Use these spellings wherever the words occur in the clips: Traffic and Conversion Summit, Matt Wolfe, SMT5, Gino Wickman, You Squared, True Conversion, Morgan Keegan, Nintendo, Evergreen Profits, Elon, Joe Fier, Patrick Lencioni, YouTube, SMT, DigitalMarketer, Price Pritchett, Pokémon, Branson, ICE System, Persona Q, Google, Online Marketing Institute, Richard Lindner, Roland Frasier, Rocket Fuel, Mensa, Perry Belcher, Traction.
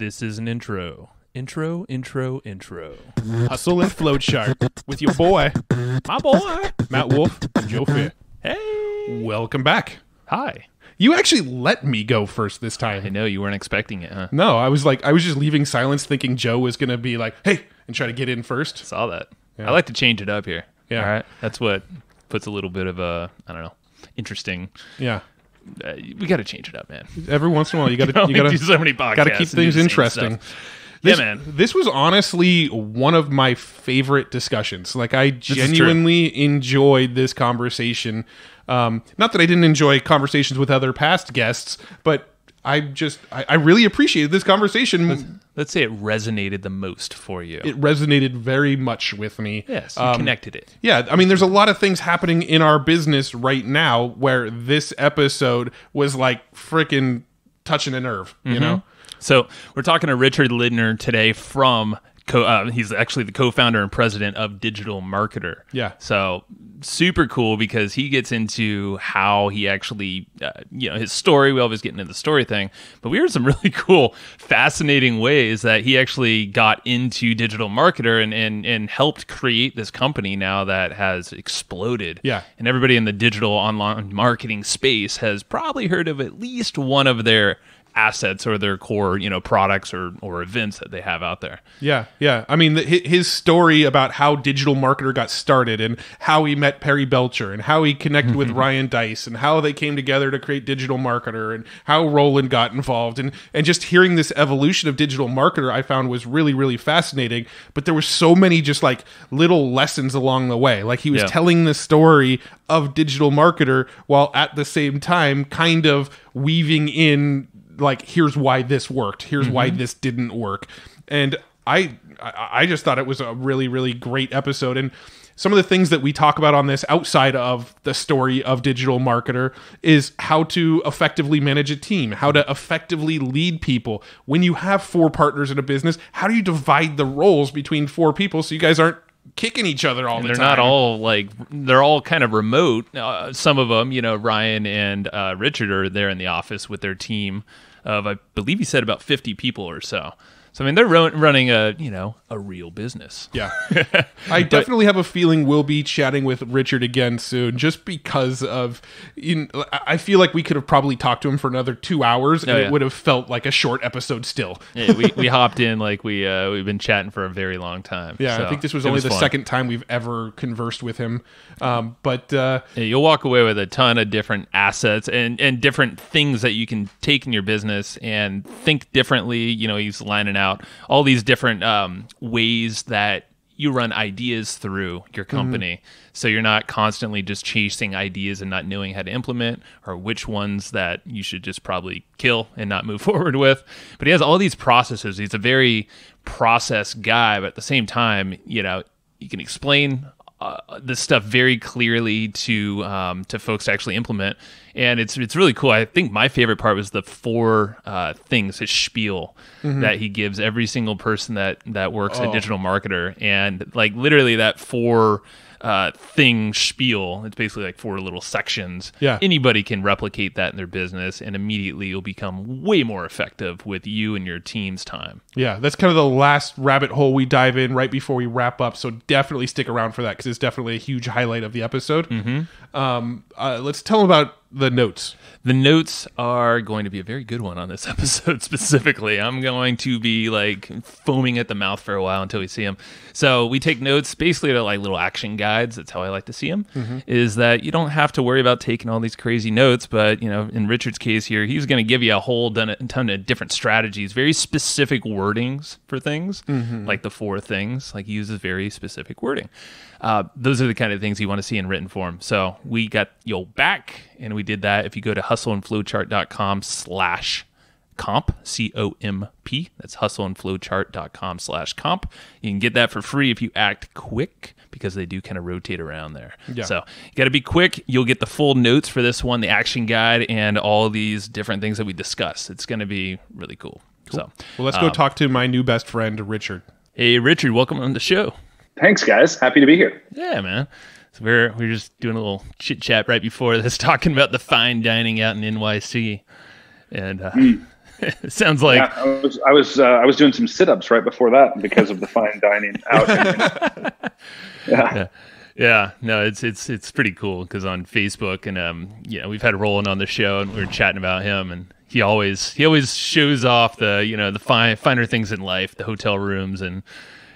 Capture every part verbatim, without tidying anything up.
This is an intro. Intro, intro, intro. Hustle and Flowchart with your boy, my boy, Matt Wolfe and Joe Fier. Hey. Welcome back. Hi. You actually let me go first this time. I know, you weren't expecting it, huh? No, I was like, I was just leaving silence thinking Joe was going to be like, hey, and try to get in first. Saw that. Yeah. I like to change it up here. Yeah. All right. That's what puts a little bit of a, I don't know, interesting. Yeah. Uh, we got to change it up, man. Every once in a while, you got to you got to do so many podcasts. Got to keep things interesting. This, yeah, man. This was honestly one of my favorite discussions. Like, I this genuinely enjoyed this conversation. Um, not that I didn't enjoy conversations with other past guests, but I just I, I really appreciated this conversation. Let's, let's say it resonated the most for you. It resonated very much with me. Yes, you um, connected it. Yeah, I mean, there's a lot of things happening in our business right now where this episode was like freaking touching a nerve. Mm-hmm. You know. So we're talking to Richard Lindner today from. Co- uh, he's actually the co-founder and president of Digital Marketer. Yeah. So super cool because he gets into how he actually, uh, you know, his story. We always get into the story thing, but we heard some really cool, fascinating ways that he actually got into Digital Marketer and and and helped create this company now that has exploded. Yeah. And everybody in the digital online marketing space has probably heard of at least one of their assets or their core, you know, products or or events that they have out there. Yeah, yeah. I mean, the, his story about how Digital Marketer got started and how he met Perry Belcher and how he connected with Ryan Deiss and how they came together to create Digital Marketer and how Roland got involved and and just hearing this evolution of Digital Marketer, I found was really really fascinating. But there were so many just like little lessons along the way. Like he was yeah. telling the story of Digital Marketer while at the same time kind of weaving in. Like, here's why this worked. Here's mm-hmm. why this didn't work. And I I just thought it was a really, really great episode. And some of the things that we talk about on this outside of the story of Digital Marketer is how to effectively manage a team, how to effectively lead people. When you have four partners in a business, how do you divide the roles between four people so you guys aren't kicking each other all and the they're time. They're not all like, they're all kind of remote. Uh, some of them, you know, Ryan and uh, Richard are there in the office with their team of, I believe he said about fifty people or so. So, I mean, they're ro- running a, you know, a real business. Yeah. I definitely have a feeling we'll be chatting with Richard again soon just because of, you know, I feel like we could have probably talked to him for another two hours and oh, yeah. it would have felt like a short episode still. yeah, we, we hopped in like we, uh, we've been chatting for a very long time. Yeah. So I think this was only was the fun. second time we've ever conversed with him. Um, but uh, yeah, you'll walk away with a ton of different assets and, and different things that you can take in your business and think differently. You know, he's lining out. out all these different um, ways that you run ideas through your company. Mm-hmm. So you're not constantly just chasing ideas and not knowing how to implement or which ones that you should just probably kill and not move forward with. But he has all these processes. He's a very process guy, but at the same time, you know, you can explain Uh, this stuff very clearly to um, to folks to actually implement, and it's it's really cool. I think my favorite part was the four uh, things, his spiel mm-hmm. that he gives every single person that that works oh. at Digital Marketer, and like literally that four uh, thing spiel. It's basically like four little sections. Yeah, anybody can replicate that in their business, and immediately you'll become way more effective with you and your team's time. Yeah, that's kind of the last rabbit hole we dive in right before we wrap up. So definitely stick around for that because it's definitely a huge highlight of the episode. Mm-hmm. Um, uh, let's tell them about the notes. The notes are going to be a very good one on this episode specifically. I'm going to be like foaming at the mouth for a while until we see them. So we take notes basically to like little action guides. That's how I like to see them mm-hmm. is that you don't have to worry about taking all these crazy notes. But, you know, in Richard's case here, he's going to give you a whole ton of different strategies, very specific wordings for things mm-hmm. like the four things, like he uses very specific wording. Uh, those are the kind of things you want to see in written form. So we got your back, and we did that. If you go to hustleandflowchart.com slash comp, C O M P, that's hustleandflowchart.com slash comp. You can get that for free if you act quick, because they do kind of rotate around there. Yeah. So you got to be quick. You'll get the full notes for this one, the action guide, and all these different things that we discuss. It's going to be really cool. cool. So, well, let's go um, talk to my new best friend, Richard. Hey, Richard, welcome on the show. Thanks, guys. Happy to be here. Yeah, man. So we're we're just doing a little chit chat right before this, talking about the fine dining out in N Y C, and uh, mm. It sounds like. Yeah, I was I was, uh, I was doing some sit-ups right before that because of the fine dining out. yeah. yeah. Yeah, no, it's it's it's pretty cool because on Facebook and um, you know, we've had Roland on the show and we were chatting about him, and he always he always shows off the you know the fine finer things in life, the hotel rooms and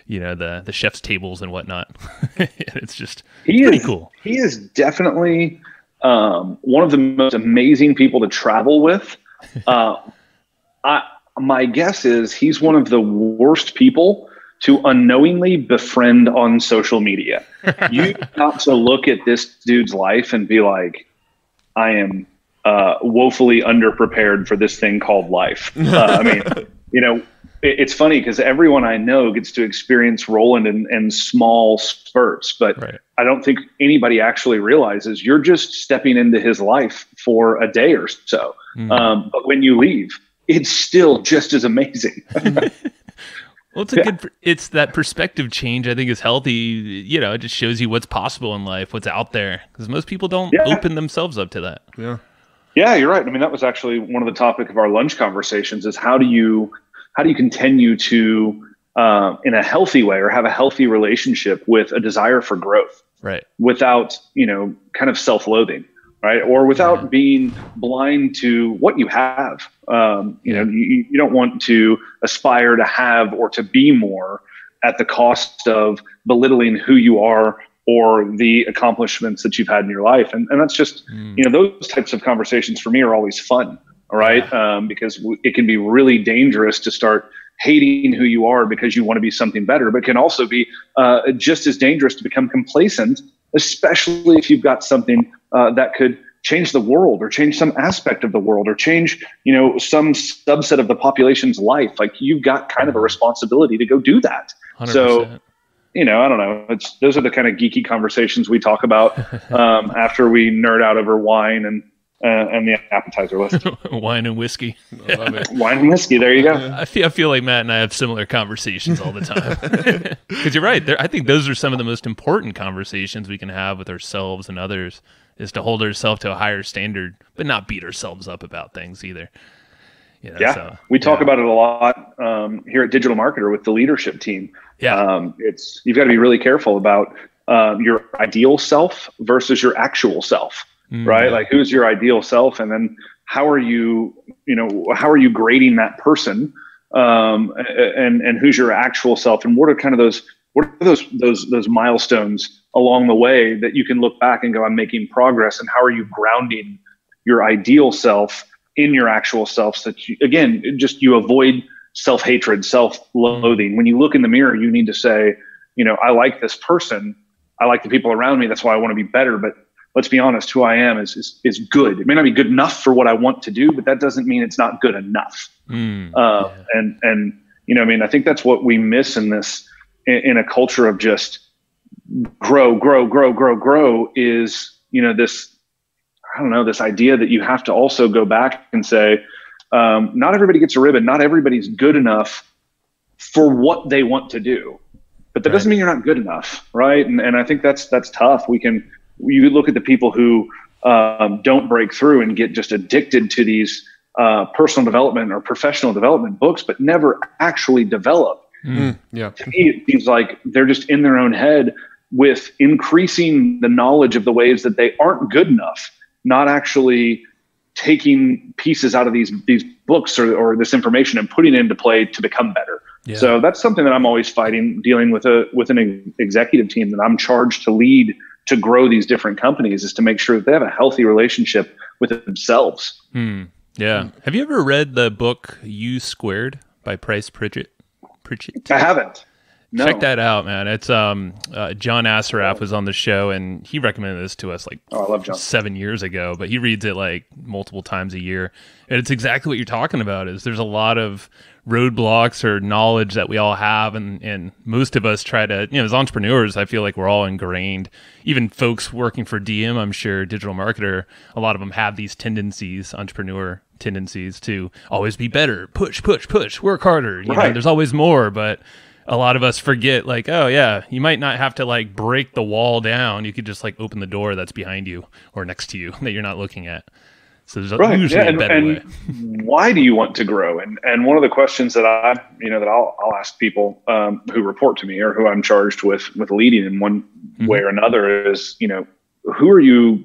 you know the the chef's tables and whatnot. It's just he pretty is, cool. He is definitely um, one of the most amazing people to travel with. Uh, I my guess is he's one of the worst people to unknowingly befriend on social media. You have to look at this dude's life and be like, I am uh, woefully underprepared for this thing called life. Uh, I mean, you know, it, it's funny because everyone I know gets to experience Roland in, in small spurts, but right. I don't think anybody actually realizes you're just stepping into his life for a day or so. Mm. Um, but when you leave, it's still just as amazing. Well, it's a yeah. good, it's that perspective change I think is healthy. You know, it just shows you what's possible in life, what's out there, because most people don't yeah. open themselves up to that. Yeah. Yeah, you're right. I mean, that was actually one of the topic of our lunch conversations is how do you, how do you continue to, uh, in a healthy way or have a healthy relationship with a desire for growth, right? Without, you know, kind of self-loathing, right? Or without yeah. being blind to what you have. Um, you know, you, you don't want to aspire to have or to be more at the cost of belittling who you are or the accomplishments that you've had in your life. And, and that's just, mm. you know, those types of conversations for me are always fun, all right? Yeah. Um, because w- it can be really dangerous to start hating who you are because you want to be something better, but can also be uh, just as dangerous to become complacent, especially if you've got something uh, that could change the world or change some aspect of the world or change, you know, some subset of the population's life. Like you've got kind of a responsibility to go do that. one hundred percent. So, you know, I don't know. It's, those are the kind of geeky conversations we talk about um, after we nerd out over wine and, Uh, and the appetizer list. Wine and whiskey. I love it. Wine and whiskey. There you go. I feel, I feel like Matt and I have similar conversations all the time. Because you're right. There, I think those are some of the most important conversations we can have with ourselves and others is to hold ourselves to a higher standard, but not beat ourselves up about things either. You know, yeah. So, we talk yeah. about it a lot um, here at Digital Marketer with the leadership team. Yeah. Um, it's, you've got to be really careful about uh, your ideal self versus your actual self. Right? Like who's your ideal self? And then how are you, you know, how are you grading that person? Um, and, and who's your actual self? And what are kind of those, what are those, those, those milestones along the way that you can look back and go, I'm making progress. And how are you grounding your ideal self in your actual self? So that you, again, just, you avoid self-hatred, self-loathing. When you look in the mirror, you need to say, you know, I like this person. I like the people around me. That's why I want to be better. But let's be honest, who I am is, is is good. It may not be good enough for what I want to do, but that doesn't mean it's not good enough. Mm, uh, yeah. And, and you know, I mean, I think that's what we miss in this, in, in a culture of just grow, grow, grow, grow, grow is, you know, this, I don't know, this idea that you have to also go back and say, um, not everybody gets a ribbon. Not everybody's good enough for what they want to do, but that right. doesn't mean you're not good enough. Right. And, and I think that's, that's tough. We can, you look at the people who um, don't break through and get just addicted to these uh, personal development or professional development books, but never actually develop. Mm, yeah. To me, it seems like they're just in their own head with increasing the knowledge of the ways that they aren't good enough, not actually taking pieces out of these these books or, or this information and putting it into play to become better. Yeah. So that's something that I'm always fighting, dealing with a with an executive team that I'm charged to lead to grow these different companies, is to make sure that they have a healthy relationship with themselves. Hmm. Yeah. Have you ever read the book You Squared by Price Pritchett? Pritchett? I haven't. No. Check that out, man. It's um, uh, John Asaraf was on the show and he recommended this to us like oh, I love John. seven years ago, but he reads it like multiple times a year. And it's exactly what you're talking about is there's a lot of roadblocks or knowledge that we all have. And, and most of us try to, you know, as entrepreneurs, I feel like we're all ingrained, even folks working for D M, I'm sure digital marketer, a lot of them have these tendencies, entrepreneur tendencies to always be better, push, push, push, work harder. You right. know, there's always more, but a lot of us forget like, oh yeah, you might not have to like break the wall down. You could just like open the door that's behind you or next to you that you're not looking at. So there's right. usually yeah, and, a better and way. Why do you want to grow? And and one of the questions that I, you know, that I'll I'll ask people um, who report to me or who I'm charged with with leading in one mm-hmm. way or another is, you know, who are you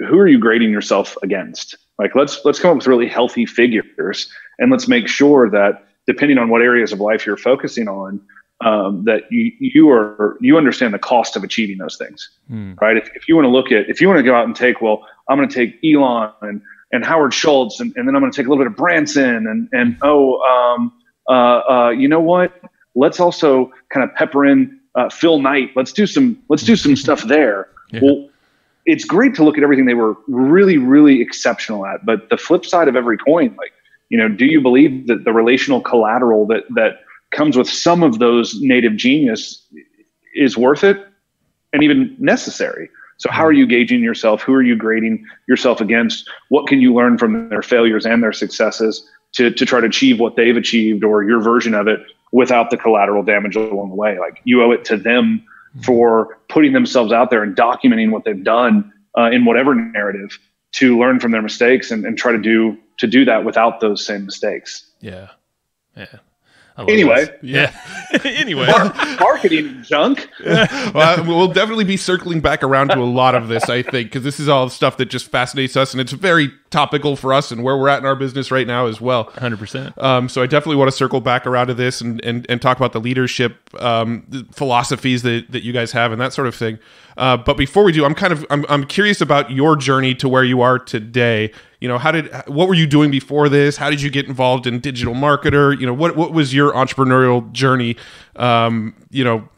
who are you grading yourself against? Like let's let's come up with really healthy figures, and let's make sure that depending on what areas of life you're focusing on, um, that you you are you understand the cost of achieving those things, mm. right? If, if you want to look at if you want to go out and take, well, I'm going to take Elon and and Howard Schultz, and, and then I'm going to take a little bit of Branson, and and oh, um, uh, uh, you know what? Let's also kind of pepper in uh, Phil Knight. Let's do some let's do some stuff there. Yeah. Well, it's great to look at everything they were really, really exceptional at, but the flip side of every coin, like, you know, do you believe that the relational collateral that, that comes with some of those native genius is worth it and even necessary? So how are you gauging yourself? Who are you grading yourself against? What can you learn from their failures and their successes to, to try to achieve what they've achieved or your version of it without the collateral damage along the way? Like, you owe it to them for putting themselves out there and documenting what they've done uh, in whatever narrative to learn from their mistakes and, and try to do to do that without those same mistakes. Yeah. Yeah. Anyway. This. Yeah. Anyway. Mar- marketing junk. Yeah. Well, we'll definitely be circling back around to a lot of this, I think, because this is all stuff that just fascinates us, and it's very topical for us and where we're at in our business right now as well. one hundred percent. Um, so I definitely want to circle back around to this and and, and talk about the leadership um, the philosophies that, that you guys have and that sort of thing. Uh, but before we do, I'm kind of I'm I'm curious about your journey to where you are today. You know, how did what were you doing before this? How did you get involved in digital marketer? You know, what what was your entrepreneurial journey? Um, you know,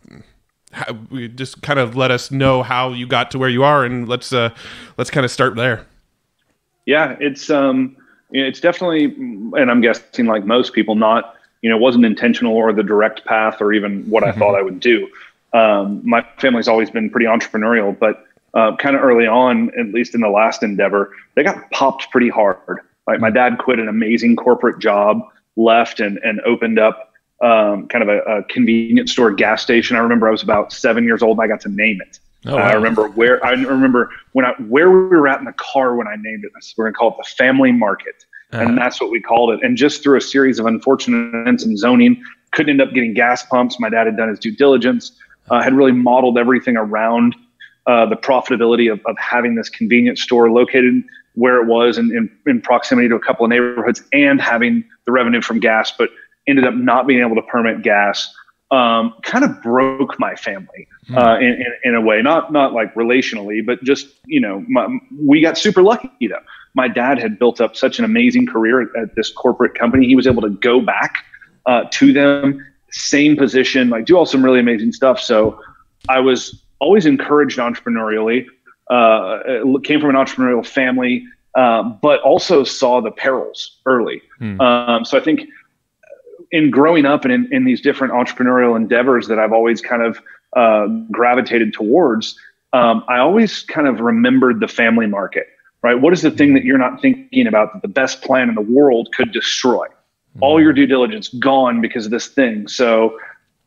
how, just kind of let us know how you got to where you are, and let's uh, let's kind of start there. Yeah, it's um, it's definitely, and I'm guessing like most people, not, you know, wasn't intentional or the direct path or even what I thought I would do. Um, my family's always been pretty entrepreneurial, but uh, kind of early on, at least in the last endeavor, they got popped pretty hard. Like my dad quit an amazing corporate job, left and and opened up um, kind of a, a convenience store gas station. I remember I was about seven years old and I got to name it. Oh, wow. I remember where I remember when I where we were at in the car when I named it. We're gonna call it the Family Market, uh-huh. and that's what we called it. And just through a series of unfortunate events and zoning, couldn't end up getting gas pumps. My dad had done his due diligence, uh, had really modeled everything around uh, the profitability of, of having this convenience store located where it was and in, in, in proximity to a couple of neighborhoods, and having the revenue from gas, but ended up not being able to permit gas. Um, kind of broke my family uh, in, in, in a way, not not like relationally, but just, you know, my, we got super lucky though. My dad had built up such an amazing career at, at this corporate company. He was able to go back uh, to them, same position, like do all some really amazing stuff. So I was always encouraged entrepreneurially, uh, came from an entrepreneurial family, uh, but also saw the perils early. Hmm. Um, so I think in growing up and in, in these different entrepreneurial endeavors that I've always kind of uh, gravitated towards, um, I always kind of remembered the family market, right? What is the thing that you're not thinking about that the best plan in the world could destroy? All your due diligence gone because of this thing. So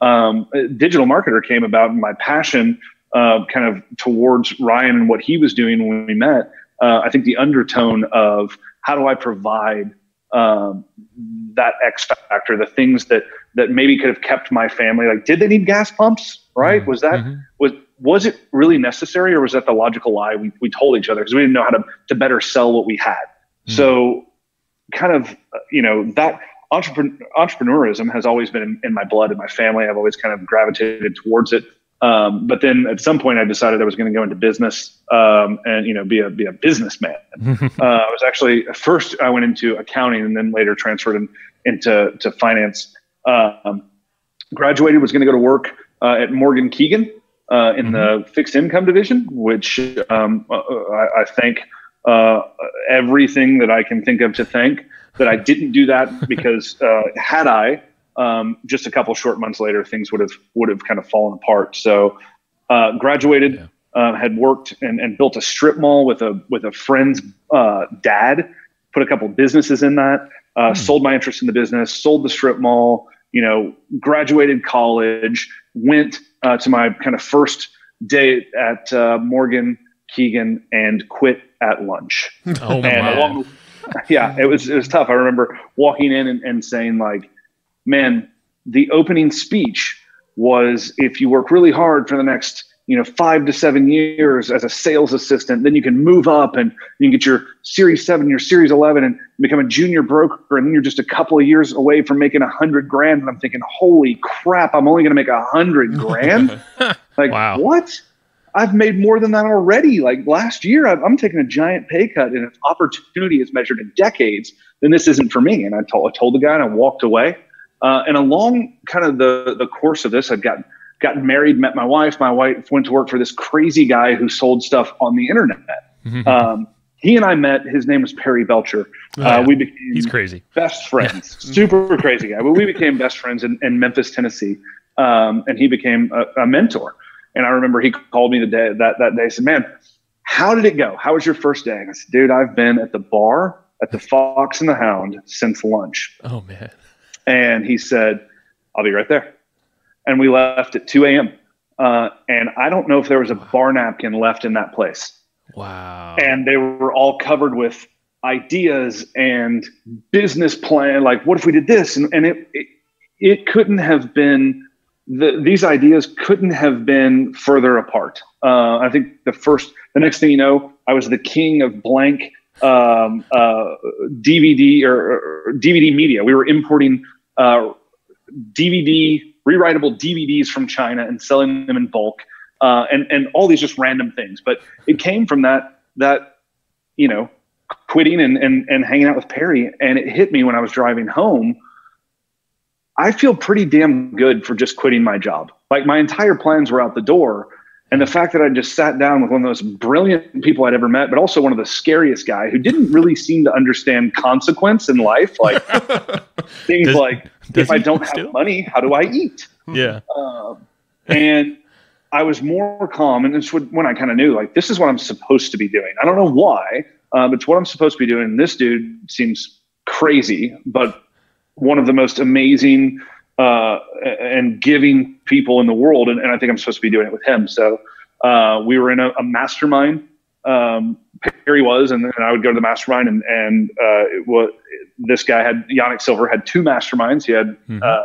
um, digital marketer came about, and my passion uh, kind of towards Ryan and what he was doing when we met, uh, I think the undertone of how do I provide Um, that X factor, the things that, that maybe could have kept my family, like, did they need gas pumps? Right. Mm-hmm. Was that, mm-hmm. was, was it really necessary, or was that the logical lie we, we told each other? Because we didn't know how to, to better sell what we had. Mm-hmm. So kind of, you know, that entrepreneur, entrepreneurism has always been in, in my blood, in my family. I've always kind of gravitated towards it. Um, but then at some point I decided I was going to go into business, um, and, you know, be a, be a businessman. uh, I was actually, first I went into accounting and then later transferred in, into, to finance, um, graduated, was going to go to work, uh, at Morgan Keegan, uh, in mm-hmm. the fixed income division, which, um, I, I thank, uh, everything that I can think of to thank that I didn't do that, because, uh, had I, Um, just a couple short months later, things would have would have kind of fallen apart. So, uh, graduated, yeah. uh, had worked and, and built a strip mall with a with a friend's uh, dad. Put a couple businesses in that. Uh, mm. Sold my interest in the business. Sold the strip mall. You know, graduated college. Went uh, to my kind of first day at uh, Morgan Keegan and quit at lunch. Oh, and wow. along, yeah, it was, it was tough. I remember walking in and, and saying like, man, the opening speech was, if you work really hard for the next, you know, five to seven years as a sales assistant, then you can move up and you can get your series seven, your series eleven and become a junior broker. And then you're just a couple of years away from making a hundred grand. And I'm thinking, holy crap, I'm only going to make a hundred grand. Like, wow. What? I've made more than that already. Like last year, I've, I'm taking a giant pay cut, and if opportunity is measured in decades, then this isn't for me. And I told, I told the guy, and I walked away. Uh, and along kind of the, the course of this, I'd gotten, gotten married, met my wife. My wife went to work for this crazy guy who sold stuff on the internet. Mm-hmm. Um, he and I met. His name was Perry Belcher. Oh, yeah. uh, we became He's crazy. best friends. Yeah. Super crazy guy. But we became best friends in, in Memphis, Tennessee, um, and he became a, a mentor. And I remember he called me the day, that, that day, said, man, how did it go? How was your first day? And I said, dude, I've been at the bar at the Fox and the Hound since lunch. Oh, man. And he said, I'll be right there. And we left at two a.m. Uh, and I don't know if there was a bar napkin left in that place. Wow. And they were all covered with ideas and business plan. Like, what if we did this? And, and it, it, it couldn't have been... The, these ideas couldn't have been further apart. Uh, I think the first, the next thing you know, I was the king of blank um, uh, D V D or, or D V D media. We were importing uh, D V D, rewritable D V Ds from China and selling them in bulk, uh, and and all these just random things. But it came from that that you know quitting and and and hanging out with Perry, and it hit me when I was driving home. I feel pretty damn good for just quitting my job. Like my entire plans were out the door. And the fact that I just sat down with one of those brilliant people I'd ever met, but also one of the scariest guy who didn't really seem to understand consequence in life. Like things does, like, does if I don't still? have money, how do I eat? Yeah. Um, and I was more calm. And it's when I kind of knew like, this is what I'm supposed to be doing. I don't know why, uh, but it's what I'm supposed to be doing. And this dude seems crazy, but one of the most amazing uh, and giving people in the world. And, and I think I'm supposed to be doing it with him. So uh, we were in a, a mastermind. Um, Perry was, and, and I would go to the mastermind. And, and uh, it was, this guy had, Yannick Silver had two masterminds. He had mm-hmm. uh,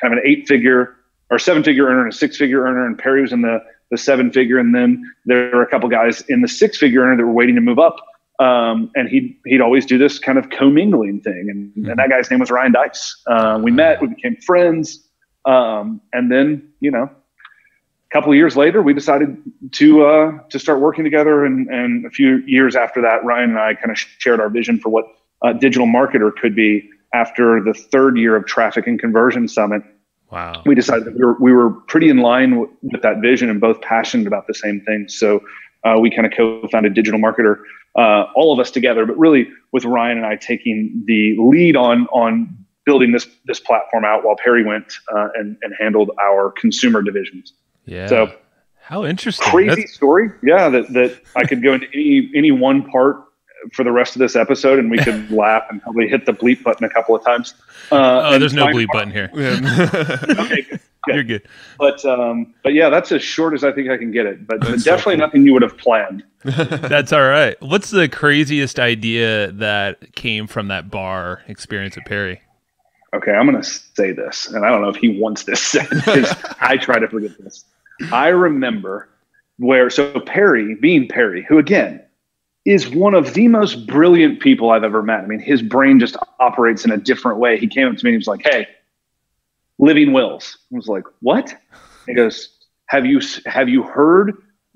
kind of an eight-figure or seven-figure earner and a six-figure earner. And Perry was in the, the seven-figure. And then there were a couple guys in the six-figure earner that were waiting to move up. Um, and he'd, he'd always do this kind of commingling thing. And, mm-hmm. and that guy's name was Ryan Deiss. Uh, we met, we became friends. Um, and then, you know, a couple of years later, we decided to, uh, to start working together. And, and a few years after that, Ryan and I kind of shared our vision for what a digital marketer could be after the third year of Traffic and Conversion Summit. Wow. We decided that we were, we were pretty in line with, with that vision and both passionate about the same thing. So, Uh, we kind of co-founded Digital Marketer, uh, all of us together, but really with Ryan and I taking the lead on on building this this platform out, while Perry went uh, and and handled our consumer divisions. Yeah. So how interesting. Crazy That's... story. Yeah. That that I could go into any any one part for the rest of this episode, and we could laugh and probably hit the bleep button a couple of times. Uh, oh, there's no bleep button here. Okay, good, good. You're good. But, um, but yeah, that's as short as I think I can get it, but, but definitely so cool. Nothing you would have planned. That's all right. What's the craziest idea that came from that bar experience at Perry? Okay. I'm going to say this, and I don't know if he wants this said, because I try to forget this. I remember where, so Perry being Perry, who again, is one of the most brilliant people I've ever met. I mean, his brain just operates in a different way. He came up to me and he was like, hey, living wills. I was like, what? And he goes, have you, have you heard,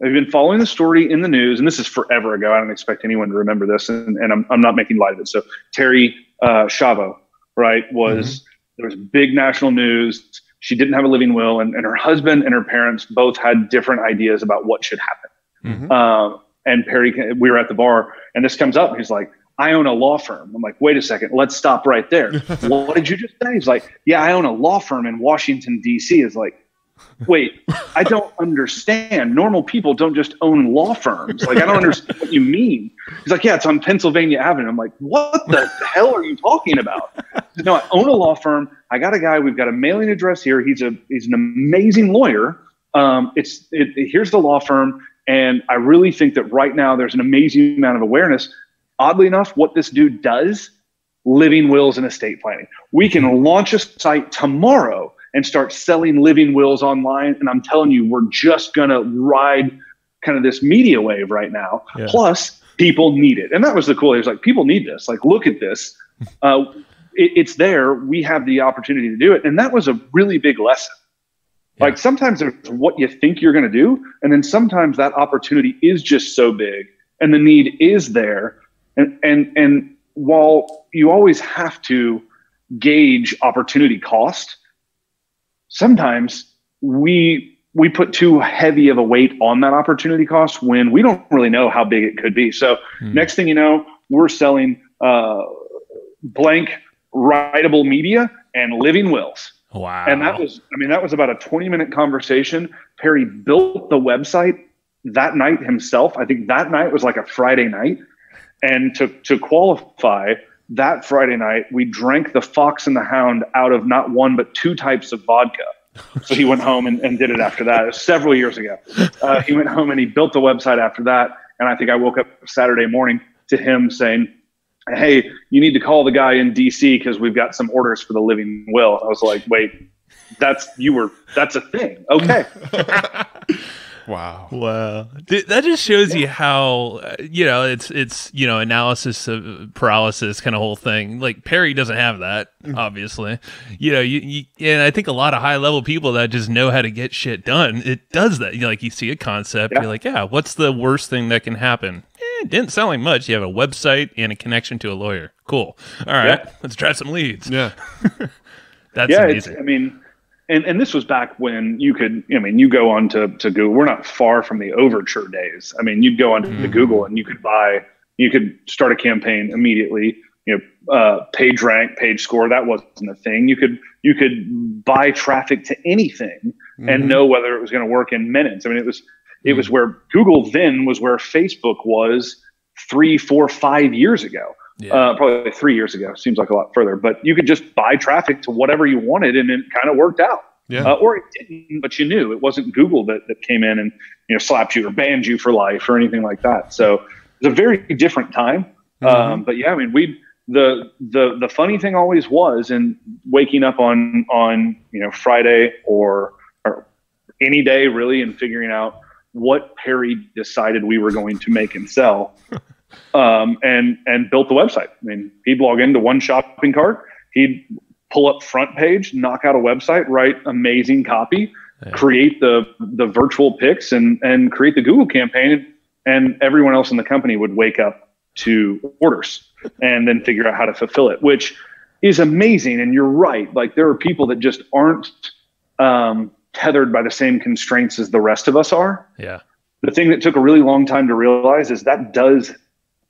have you been following the story in the news? And this is forever ago. I don't expect anyone to remember this. And, and I'm, I'm not making light of it. So Terry uh, Chavo, right, was, mm-hmm. there was big national news. She didn't have a living will. And, and her husband and her parents both had different ideas about what should happen. Mm-hmm. Um, And Perry, we were at the bar, and this comes up. And he's like, I own a law firm. I'm like, wait a second. Let's stop right there. Well, what did you just say? He's like, yeah, I own a law firm in Washington, D C Is like, wait, I don't understand. Normal people don't just own law firms. Like, I don't understand what you mean. He's like, yeah, it's on Pennsylvania Avenue. I'm like, what the hell are you talking about? Said, no, I own a law firm. I got a guy. We've got a mailing address here. He's a he's an amazing lawyer. Um, it's it, here's the law firm. And I really think that right now there's an amazing amount of awareness. Oddly enough, what this dude does, living wills and estate planning. We can launch a site tomorrow and start selling living wills online. And I'm telling you, we're just going to ride kind of this media wave right now. Yeah. Plus, people need it. And that was the cool thing. It was like, people need this. Like, look at this. Uh, it, it's there. We have the opportunity to do it. And that was a really big lesson. Yeah. Like, sometimes it's what you think you're going to do. And then sometimes that opportunity is just so big and the need is there. And, and, and while you always have to gauge opportunity cost, sometimes we we put too heavy of a weight on that opportunity cost when we don't really know how big it could be. So mm. next thing you know, we're selling uh, blank writable media and living wills. Wow. And that was, I mean, that was about a twenty minute conversation. Perry built the website that night himself. I think that night was like a Friday night. And to, to qualify that Friday night, we drank the Fox and the Hound out of not one, but two types of vodka. So he went home and, and did it after that. It was several years ago. Uh, he went home and he built the website after that. And I think I woke up Saturday morning to him saying, hey, you need to call the guy in D C because we've got some orders for the living will. I was like, wait, that's you were that's a thing. Okay. Wow. Wow. That just shows you how, you know, it's, it's, you know, analysis of paralysis kind of whole thing. Like, Perry doesn't have that, obviously, you know, you, you and I think a lot of high level people that just know how to get shit done. It does that. You know, like, you see a concept, yeah. you're like, yeah, what's the worst thing that can happen? Eh, it didn't sound like much. You have a website and a connection to a lawyer. Cool. All right. Yeah. Let's drive some leads. Yeah. That's yeah, amazing. It's, I mean, And and this was back when you could, I mean, you go on to, to Google. We're not far from the Overture days. I mean, you'd go on to mm. Google and you could buy, you could start a campaign immediately. You know, uh, page rank, page score, that wasn't a thing. You could you could buy traffic to anything mm. and know whether it was going to work in minutes. I mean, it was it mm. was where Google then was where Facebook was three, four, five years ago. Yeah. Uh, probably three years ago. Seems like a lot further, but you could just buy traffic to whatever you wanted, and it kind of worked out. Yeah. Uh, or it didn't, but you knew it wasn't Google that, that came in and, you know, slapped you or banned you for life or anything like that. So it's a very different time. Mm-hmm. Um, but yeah, I mean, we the the the funny thing always was, and waking up on on you know Friday or or any day really, and figuring out what Perry decided we were going to make and sell. Um, and, and built the website. I mean, he'd log into one shopping cart, he'd pull up front page, knock out a website, write amazing copy, yeah. create the, the virtual picks and, and create the Google campaign. And everyone else in the company would wake up to orders and then figure out how to fulfill it, which is amazing. And you're right. Like, there are people that just aren't, um, tethered by the same constraints as the rest of us are. Yeah. The thing that took a really long time to realize is that does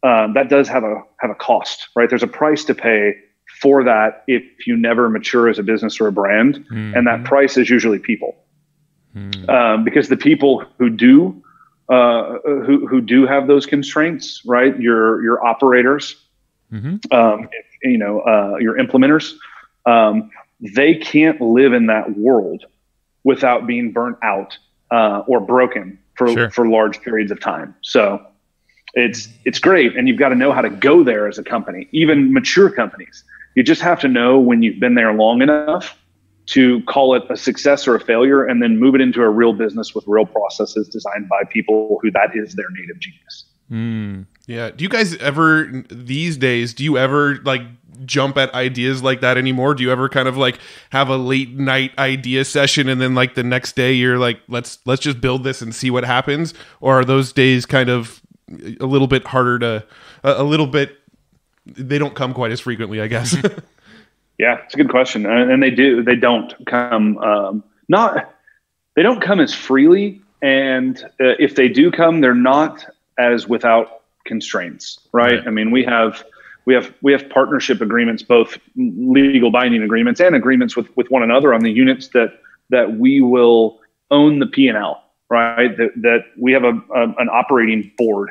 Um, that does have a have a cost, right? There's a price to pay for that if you never mature as a business or a brand, mm-hmm. and that price is usually people, mm-hmm. um, because the people who do uh, who who do have those constraints, right? Your your operators, mm-hmm. um, you know, uh, your implementers, um, they can't live in that world without being burnt out uh, or broken for sure. for large periods of time. So. It's it's great, and you've got to know how to go there as a company, even mature companies. You just have to know when you've been there long enough to call it a success or a failure and then move it into a real business with real processes designed by people who that is their native genius. Mm. Yeah. Do you guys ever, these days, do you ever like jump at ideas like that anymore? Do you ever kind of like have a late night idea session and then like the next day you're like, let's let's just build this and see what happens? Or are those days kind of a little bit harder to a little bit they don't come quite as frequently, I guess? Yeah, it's a good question. And they do they don't come um not they don't come as freely, and uh, if they do come, they're not as without constraints, right? Yeah. I mean, we have we have we have partnership agreements, both legal binding agreements and agreements with with one another on the units that that we will own the P and L. Right, that, that we have a, a an operating board,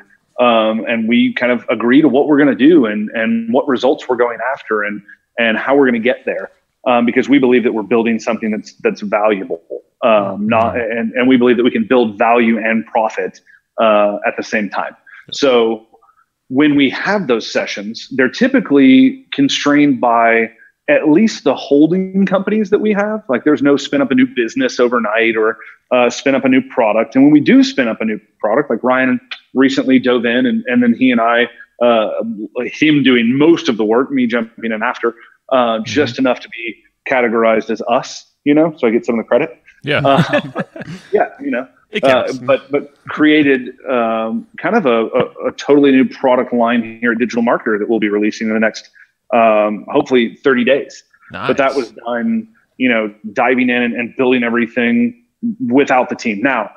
um, and we kind of agree to what we're going to do and and what results we're going after and and how we're going to get there, um, because we believe that we're building something that's that's valuable, um, not and and we believe that we can build value and profit uh, at the same time. So when we have those sessions, they're typically constrained by at least the holding companies that we have. Like, there's no spin up a new business overnight or uh, spin up a new product. And when we do spin up a new product, like Ryan recently dove in, and, and then he and I, uh, him doing most of the work, me jumping in after, uh, just mm-hmm. enough to be categorized as us, you know, so I get some of the credit. Yeah. Uh, yeah, you know. Uh, but but created um, kind of a, a, a totally new product line here at Digital Marketer that we'll be releasing in the next, um, hopefully, thirty days. Nice. But that was done, you know, diving in and, and building everything without the team. Now,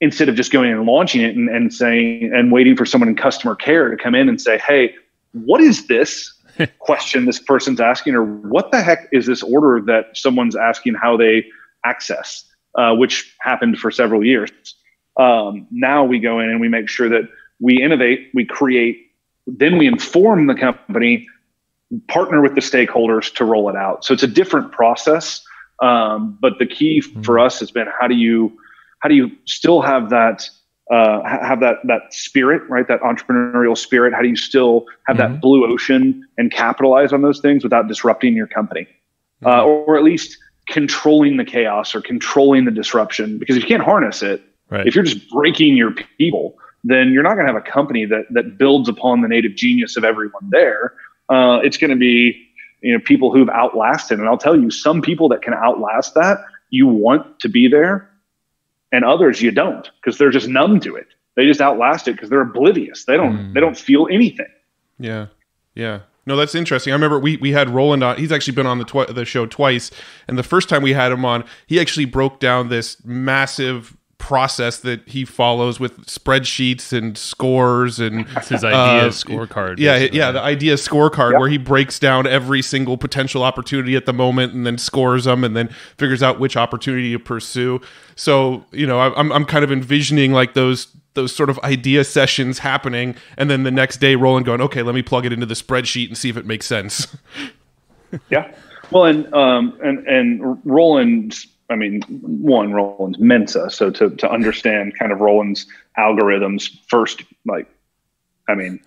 instead of just going in and launching it and, and saying and waiting for someone in customer care to come in and say, hey, what is this question this person's asking, or what the heck is this order that someone's asking how they access? Uh, which happened for several years. Um, now we go in and we make sure that we innovate, we create, then we inform the company, partner with the stakeholders to roll it out. So it's a different process, um, but the key for us has been how do you how do you still have that uh, have that that spirit, right? That entrepreneurial spirit. How do you still have mm-hmm. that blue ocean and capitalize on those things without disrupting your company, mm-hmm. uh, or, or at least controlling the chaos or controlling the disruption? Because if you can't harness it, right. if you're just breaking your people, then you're not going to have a company that that builds upon the native genius of everyone there. Uh, it's going to be, you know, people who've outlasted. And I'll tell you, some people that can outlast that, you want to be there, and others you don't, because they're just numb to it. They just outlast it because they're oblivious. They don't mm. they don't feel anything. Yeah. Yeah. No, that's interesting. I remember we we had Roland on. He's actually been on the twi- the show twice. And the first time we had him on, he actually broke down this massive process that he follows with spreadsheets and scores, and it's his idea uh, scorecard. Yeah, basically. yeah, the idea scorecard, yep. where he breaks down every single potential opportunity at the moment and then scores them and then figures out which opportunity to pursue. So, you know, I'm I'm kind of envisioning like those. those sort of idea sessions happening, and then the next day Roland going, okay, let me plug it into the spreadsheet and see if it makes sense. Yeah. Well, and, um, and, and Roland, I mean, one, Roland's Mensa. So to, to understand kind of Roland's algorithms first, like, I mean,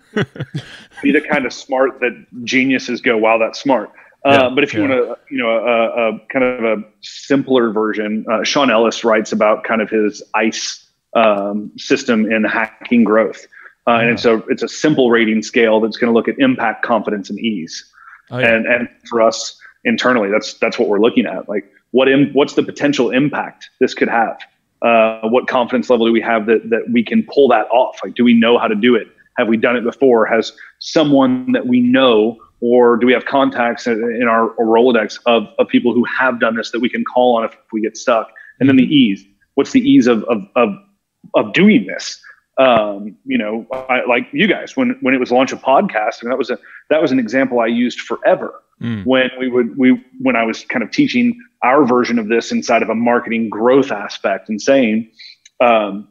be the kind of smart that geniuses go, wow, that's smart. Uh, yeah, but if you yeah. want to, you know, a, a kind of a simpler version, uh, Sean Ellis writes about kind of his ICE Um, system in Hacking Growth, uh, yeah. and it's a it's a simple rating scale that's going to look at impact, confidence, and ease. Oh, yeah. And and for us internally, that's that's what we're looking at. Like, what Im- what's the potential impact this could have? Uh, what confidence level do we have that that we can pull that off? Like, do we know how to do it? Have we done it before? Has someone that we know, or do we have contacts in our Rolodex of of people who have done this that we can call on if we get stuck? And then the ease. What's the ease of of of of doing this? Um, you know, I, like you guys, when, when it was launch of podcast, and that was a, that was an example I used forever mm. when we would, we, when I was kind of teaching our version of this inside of a marketing growth aspect and saying, um,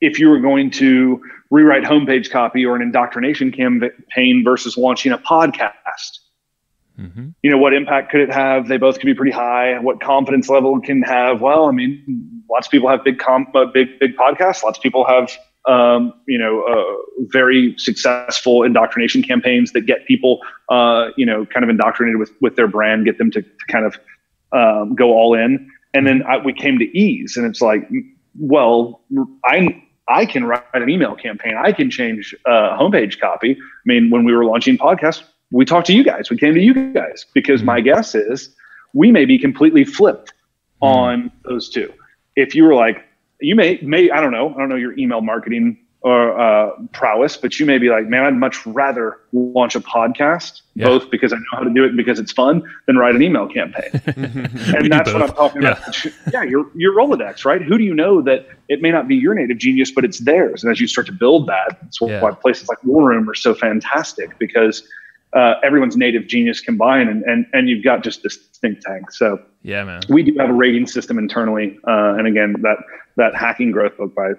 if you were going to rewrite homepage copy or an indoctrination campaign versus launching a podcast, mm-hmm. you know, what impact could it have? They both could be pretty high. What confidence level can have? Well, I mean, lots of people have big, comp, uh, big, big podcasts. Lots of people have, um, you know, uh, very successful indoctrination campaigns that get people, uh, you know, kind of indoctrinated with, with their brand, get them to, to kind of um, go all in. And then I, we came to ease, and it's like, well, I I can write an email campaign. I can change uh, homepage copy. I mean, when we were launching podcasts, we talked to you guys. We came to you guys because my guess is we may be completely flipped on those two. If you were like, you may, may I don't know, I don't know your email marketing or uh, prowess, but you may be like, man, I'd much rather launch a podcast, yeah. both because I know how to do it and because it's fun, than write an email campaign. And that's what I'm talking yeah. about. Yeah, your your Rolodex, right? Who do you know that it may not be your native genius, but it's theirs? And as you start to build that, that's yeah. why places like War Room are so fantastic, because uh, everyone's native genius combined, and, and, and you've got just this think tank. So yeah, man, we do have a rating system internally. Uh, and again, that, that Hacking Growth book by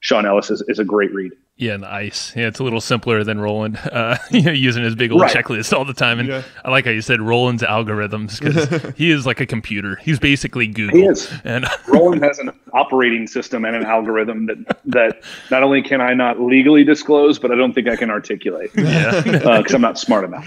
Sean Ellis is, is a great read. Yeah, and the ICE. Yeah, it's a little simpler than Roland, uh, you know, using his big old right. checklist all the time. And yeah. I like how you said Roland's algorithms, because he is like a computer. He's basically Google. He is. And Roland has an operating system and an algorithm that that not only can I not legally disclose, but I don't think I can articulate because yeah. uh, I'm not smart enough.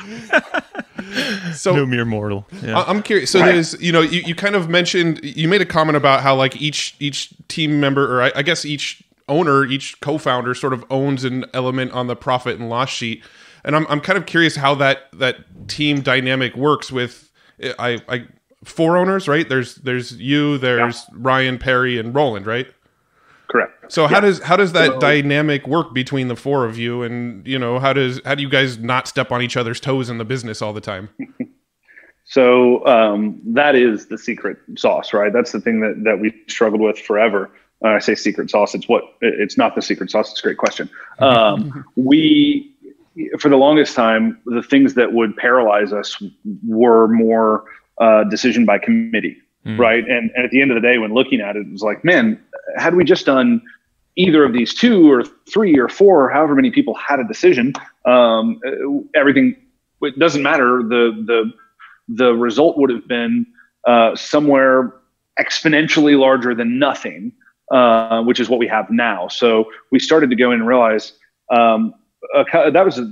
So no mere mortal. Yeah. I I'm curious. So right. there's, you know, you, you kind of mentioned, you made a comment about how like each each team member, or I, I guess each owner, each co-founder sort of owns an element on the profit and loss sheet. And I'm, I'm kind of curious how that, that team dynamic works with, I, I four owners, right? There's, there's you, there's yeah. Ryan, Perry, and Roland, right? Correct. So yeah. how does, how does that so, dynamic work between the four of you? And, you know, how does, how do you guys not step on each other's toes in the business all the time? So um, that is the secret sauce, right? That's the thing that, that we've struggled with forever. I say secret sauce. It's what it's not the secret sauce. It's a great question. Um, we, for the longest time, the things that would paralyze us were more uh, decision by committee, mm. right? And, and at the end of the day, when looking at it, it was like, man, had we just done either of these two or three or four, or however many people had a decision, um, everything, it doesn't matter. The the the result would have been uh, somewhere exponentially larger than nothing. Uh, which is what we have now. So we started to go in and realize um, uh, that was a,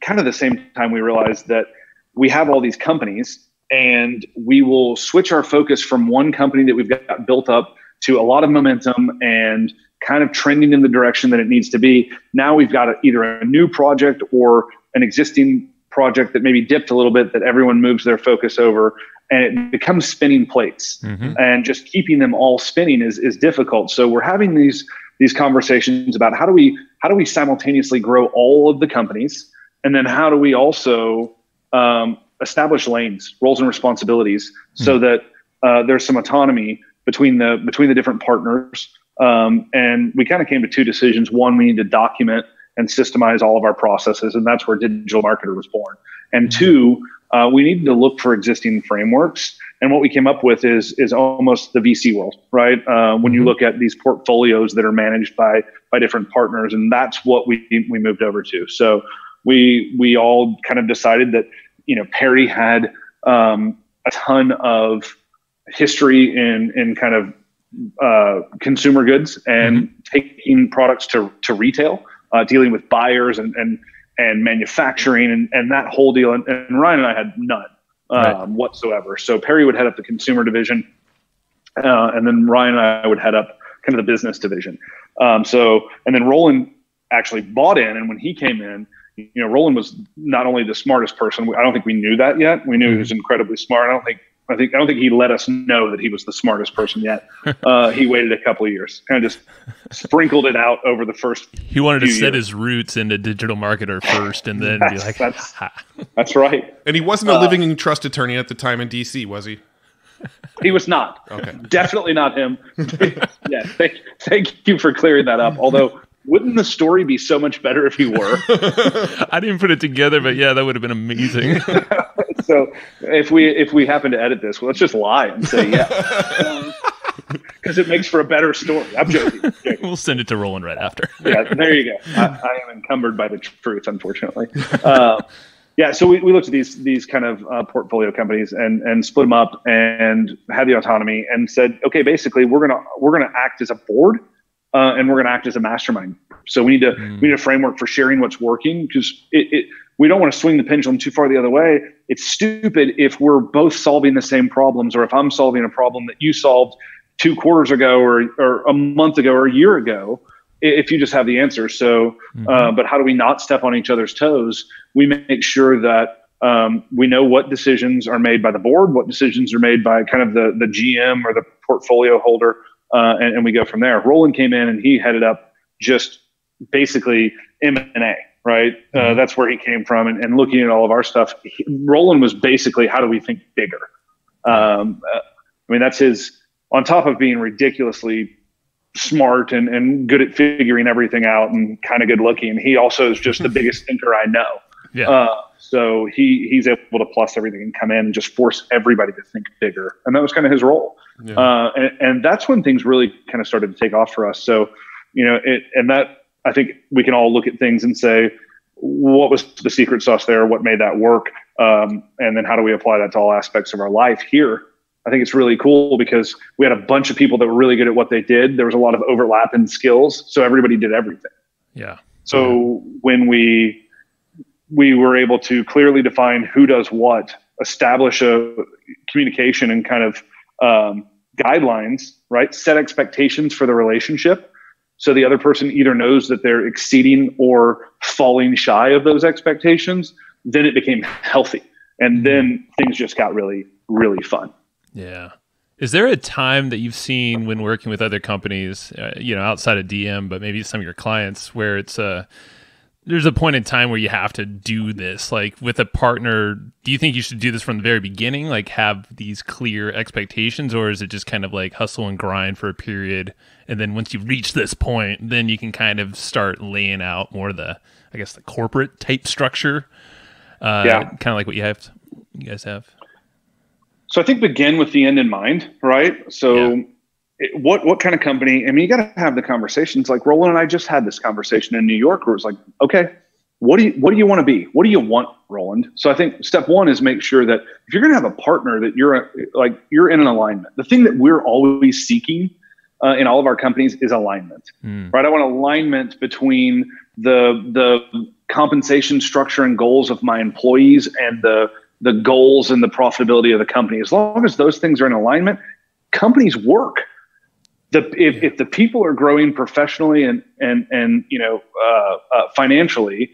kind of the same time we realized that we have all these companies, and we will switch our focus from one company that we've got built up to a lot of momentum and kind of trending in the direction that it needs to be. Now we've got a, either a new project or an existing project that maybe dipped a little bit that everyone moves their focus over. And it becomes spinning plates, mm-hmm. and just keeping them all spinning is, is difficult. So we're having these, these conversations about how do we, how do we simultaneously grow all of the companies? And then how do we also, um, establish lanes, roles and responsibilities, mm-hmm. so that, uh, there's some autonomy between the, between the different partners. Um, and we kind of came to two decisions. One, we need to document and systemize all of our processes. And that's where Digital Marketer was born. And mm-hmm. two, Uh, we needed to look for existing frameworks, and what we came up with is is almost the V C world, right? Uh, when you look at these portfolios that are managed by by different partners, and that's what we we moved over to. So we we all kind of decided that, you know, Perry had um, a ton of history in in kind of uh, consumer goods and mm-hmm. taking products to to retail, uh, dealing with buyers and and. and manufacturing and, and that whole deal. And, and Ryan and I had none um, right. whatsoever. So Perry would head up the consumer division. Uh, and then Ryan and I would head up kind of the business division. Um, so, and then Roland actually bought in. And when he came in, you know, Roland was not only the smartest person. I don't think we knew that yet. We knew he was incredibly smart. I don't think, I think, I don't think he let us know that he was the smartest person yet. Uh, he waited a couple of years, kind of just sprinkled it out over the first. He wanted to set years. his roots into Digital Marketer first, and then be like, that's, that's right. And he wasn't a living uh, in trust attorney at the time in D C, was he? He was not. Okay. Definitely not him. Yeah. Thank, thank you for clearing that up. Although, wouldn't the story be so much better if he were? I didn't put it together, but yeah, that would have been amazing. So if we if we happen to edit this, well, let's just lie and say yeah, because um, it makes for a better story. I'm joking. I'm joking. We'll send it to Roland right after. Yeah, there you go. I, I am encumbered by the truth, unfortunately. Uh, yeah, so we, we looked at these these kind of uh, portfolio companies and and split them up and had the autonomy and said, okay, basically we're gonna we're gonna act as a board. Uh, and we're going to act as a mastermind. So we need to mm. we need a framework for sharing what's working, because it, it we don't want to swing the pendulum too far the other way. It's stupid if we're both solving the same problems, or if I'm solving a problem that you solved two quarters ago, or or a month ago, or a year ago. If you just have the answer, so mm-hmm. uh, but how do we not step on each other's toes? We make sure that um, we know what decisions are made by the board, what decisions are made by kind of the the G M or the portfolio holder. Uh, and, and we go from there. Roland came in and he headed up just basically M and A, right? Uh, that's where he came from. And, and looking at all of our stuff, he, Roland was basically, how do we think bigger? Um, uh, I mean, that's his, on top of being ridiculously smart and, and good at figuring everything out and kind of good looking, he also is just the biggest thinker I know. Yeah. Uh, so he he's able to plus everything and come in and just force everybody to think bigger. And that was kind of his role. Yeah. Uh, and, and that's when things really kind of started to take off for us. So, you know, it, and that I think we can all look at things and say, what was the secret sauce there? What made that work? Um, and then how do we apply that to all aspects of our life here? I think it's really cool because we had a bunch of people that were really good at what they did. There was a lot of overlap in skills. So everybody did everything. Yeah. So yeah. when we, we were able to clearly define who does what, establish a communication and kind of um, guidelines, right? Set expectations for the relationship. So the other person either knows that they're exceeding or falling shy of those expectations, then it became healthy. And then things just got really, really fun. Yeah. Is there a time that you've seen when working with other companies, uh, you know, outside of D M, but maybe some of your clients, where it's a, there's a point in time where you have to do this, like with a partner? Do you think you should do this from the very beginning? Like have these clear expectations, or is it just kind of like hustle and grind for a period? And then once you reach this point, then you can kind of start laying out more of the, I guess, the corporate type structure. Uh, yeah. Kind of like what you have, you guys have. So I think begin with the end in mind, right? So yeah. it, what what kind of company? I mean, you got to have the conversations. Like Roland and I just had this conversation in New York, where it was like, okay, what do you what do you want to be? What do you want, Roland? So I think step one is make sure that if you're going to have a partner, that you're like you're in an alignment. The thing that we're always seeking uh, in all of our companies is alignment, mm. right? I want alignment between the the compensation structure and goals of my employees and the the goals and the profitability of the company. As long as those things are in alignment, companies work. The, if, if the people are growing professionally and, and, and, you know, uh, uh, financially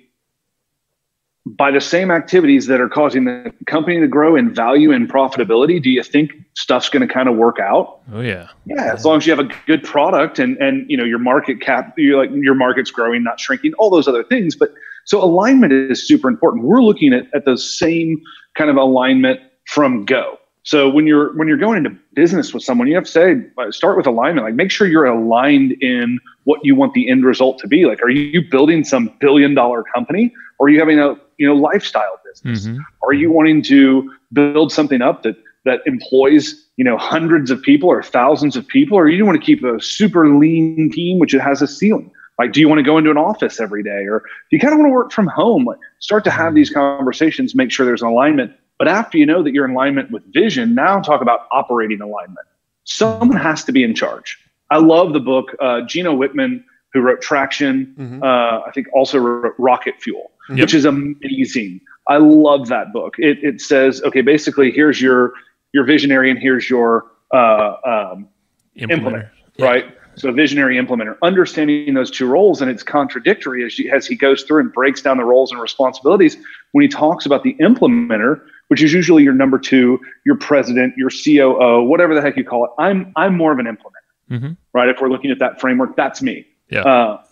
by the same activities that are causing the company to grow in value and profitability, do you think stuff's going to kind of work out? Oh yeah. Yeah. As long as you have a good product and, and, you know, your market cap, you like your market's growing, not shrinking, all those other things. But so alignment is super important. We're looking at, at the same kind of alignment from go. So when you're when you're going into business with someone, you have to say, start with alignment. Like make sure you're aligned in what you want the end result to be. Like, are you building some billion dollar company, or are you having a you know lifestyle business? Mm-hmm. Are you wanting to build something up that that employs you know hundreds of people or thousands of people, or you want to keep a super lean team which it has a ceiling? Like, do you want to go into an office every day, or do you kind of want to work from home? Like, start to have these conversations, make sure there's an alignment. But after you know that you're in alignment with vision, now talk about operating alignment. Someone has to be in charge. I love the book, uh, Gino Wickman, who wrote Traction, mm-hmm. uh, I think also wrote Rocket Fuel, yep. which is amazing. I love that book. It, it says, okay, basically, here's your your visionary and here's your uh, um, implementer, implementer yeah. right? So visionary, implementer, understanding those two roles, and it's contradictory as, you, as he goes through and breaks down the roles and responsibilities. When he talks about the implementer, which is usually your number two, your president, your C O O, whatever the heck you call it, I'm I'm more of an implementer, mm-hmm. right? If we're looking at that framework, that's me. Yeah. Uh,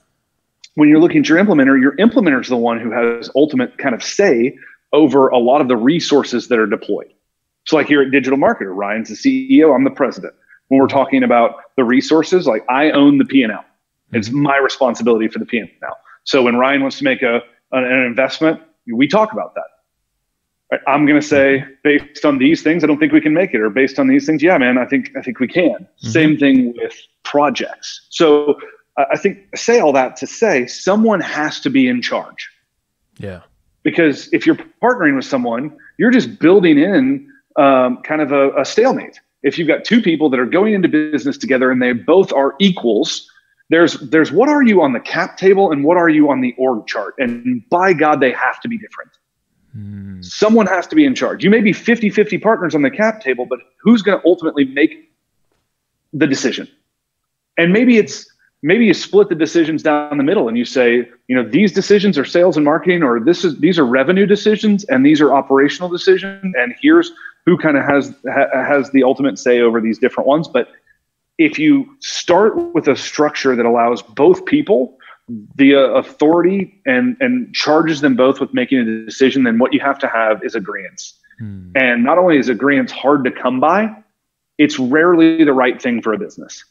when you're looking at your implementer, your implementer is the one who has ultimate kind of say over a lot of the resources that are deployed. So like here at Digital Marketer, Ryan's the C E O, I'm the president. When we're talking about the resources, like I own the P and L. It's my responsibility for the P and L. So when Ryan wants to make a an, an investment, we talk about that. Right? I'm going to say, based on these things, I don't think we can make it. Or based on these things, yeah, man, I think I think we can. Mm-hmm. Same thing with projects. So uh, I think I say all that to say someone has to be in charge. Yeah. Because if you're partnering with someone, you're just building in um, kind of a, a stalemate. If you've got two people that are going into business together and they both are equals, there's there's what are you on the cap table and what are you on the org chart? And by God, they have to be different. Mm. Someone has to be in charge. You may be fifty-fifty partners on the cap table, but who's going to ultimately make the decision? And maybe it's maybe you split the decisions down the middle and you say, you know, these decisions are sales and marketing, or this is these are revenue decisions and these are operational decisions, and here's who kind of has ha, has the ultimate say over these different ones. But if you start with a structure that allows both people the uh, authority and and charges them both with making a decision, then what you have to have is agreeance. Hmm. And not only is agreeance hard to come by, it's rarely the right thing for a business.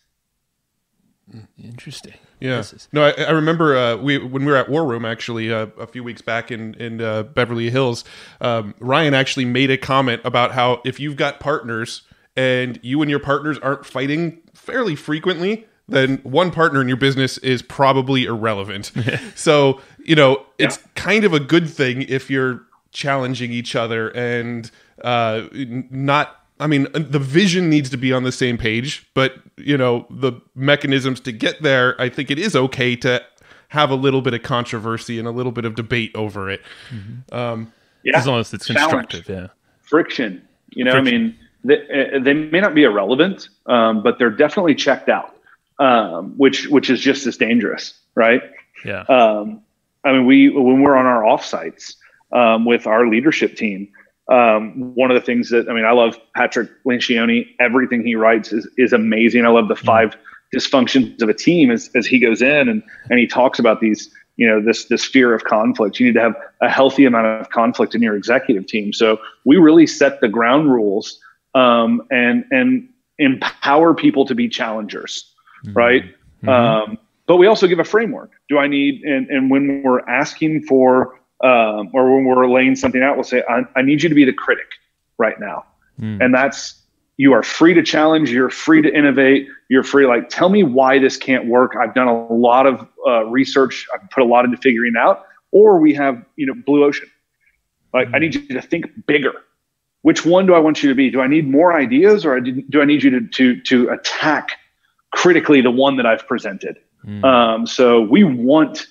Interesting. Yeah. No, I, I remember uh, we when we were at War Room actually uh, a few weeks back in in uh, Beverly Hills. Um, Ryan actually made a comment about how if you've got partners and you and your partners aren't fighting fairly frequently, then one partner in your business is probably irrelevant. So, you know, it's yeah. kind of a good thing if you're challenging each other and uh, not, I mean, the vision needs to be on the same page, but, you know, the mechanisms to get there, I think it is okay to have a little bit of controversy and a little bit of debate over it. Mm-hmm. um, yeah. As long as it's constructive. Challenge. Yeah. Friction. You know, Friction. I mean, they, they may not be irrelevant, um, but they're definitely checked out, um, which which is just as dangerous, right? Yeah. Um, I mean, we when we're on our offsites um, with our leadership team, um, one of the things that I mean, I love Patrick Lencioni. Everything he writes is is amazing. I love the five mm-hmm. dysfunctions of a team as as he goes in and and he talks about these. You know, this this fear of conflict. You need to have a healthy amount of conflict in your executive team. So we really set the ground rules. Um, and and empower people to be challengers, right? Mm-hmm. Um, but we also give a framework. Do I need and and when we're asking for um, or when we're laying something out, we'll say, I, I need you to be the critic right now, mm. and that's you are free to challenge, you're free to innovate, you're free. Like, tell me why this can't work. I've done a lot of uh, research. I've put a lot into figuring out. Or we have you know blue ocean. Like, mm. I need you to think bigger. Which one do I want you to be? Do I need more ideas, or do I need you to to, to attack critically the one that I've presented? Mm. Um, so we want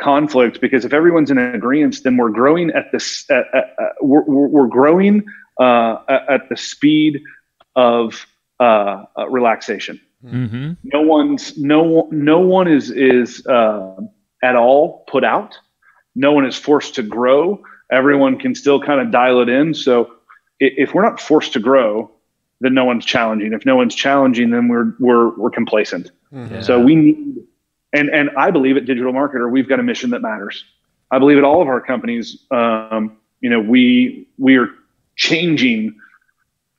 conflict, because if everyone's in agreement, then we're growing at this. At, at, at, we're, we're growing uh, at the speed of uh, relaxation. Mm-hmm. No one's no no one is is uh, at all put out. No one is forced to grow. Everyone can still kind of dial it in. So. If we're not forced to grow, then no one's challenging. If no one's challenging, then we're we're we're complacent. Yeah. So we need, and and I believe at Digital Marketer, we've got a mission that matters. I believe at all of our companies, um, you know, we we are changing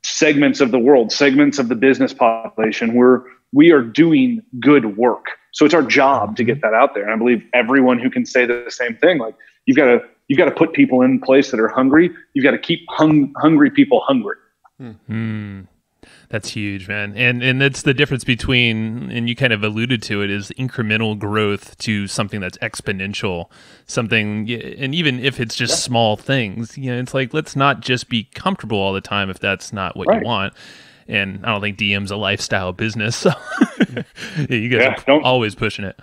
segments of the world, segments of the business population. We're we are doing good work. So it's our job to get that out there. And I believe everyone who can say the same thing, like you've got to. You've got to put people in place that are hungry. You've got to keep hung, hungry people hungry. Mm-hmm. That's huge, man. And and that's the difference between, and you kind of alluded to it, is incremental growth to something that's exponential, something, and even if it's just yeah. small things, you know, it's like, let's not just be comfortable all the time if that's not what right. you want. And I don't think D M's a lifestyle business. So you guys yeah, are don't. always pushing it.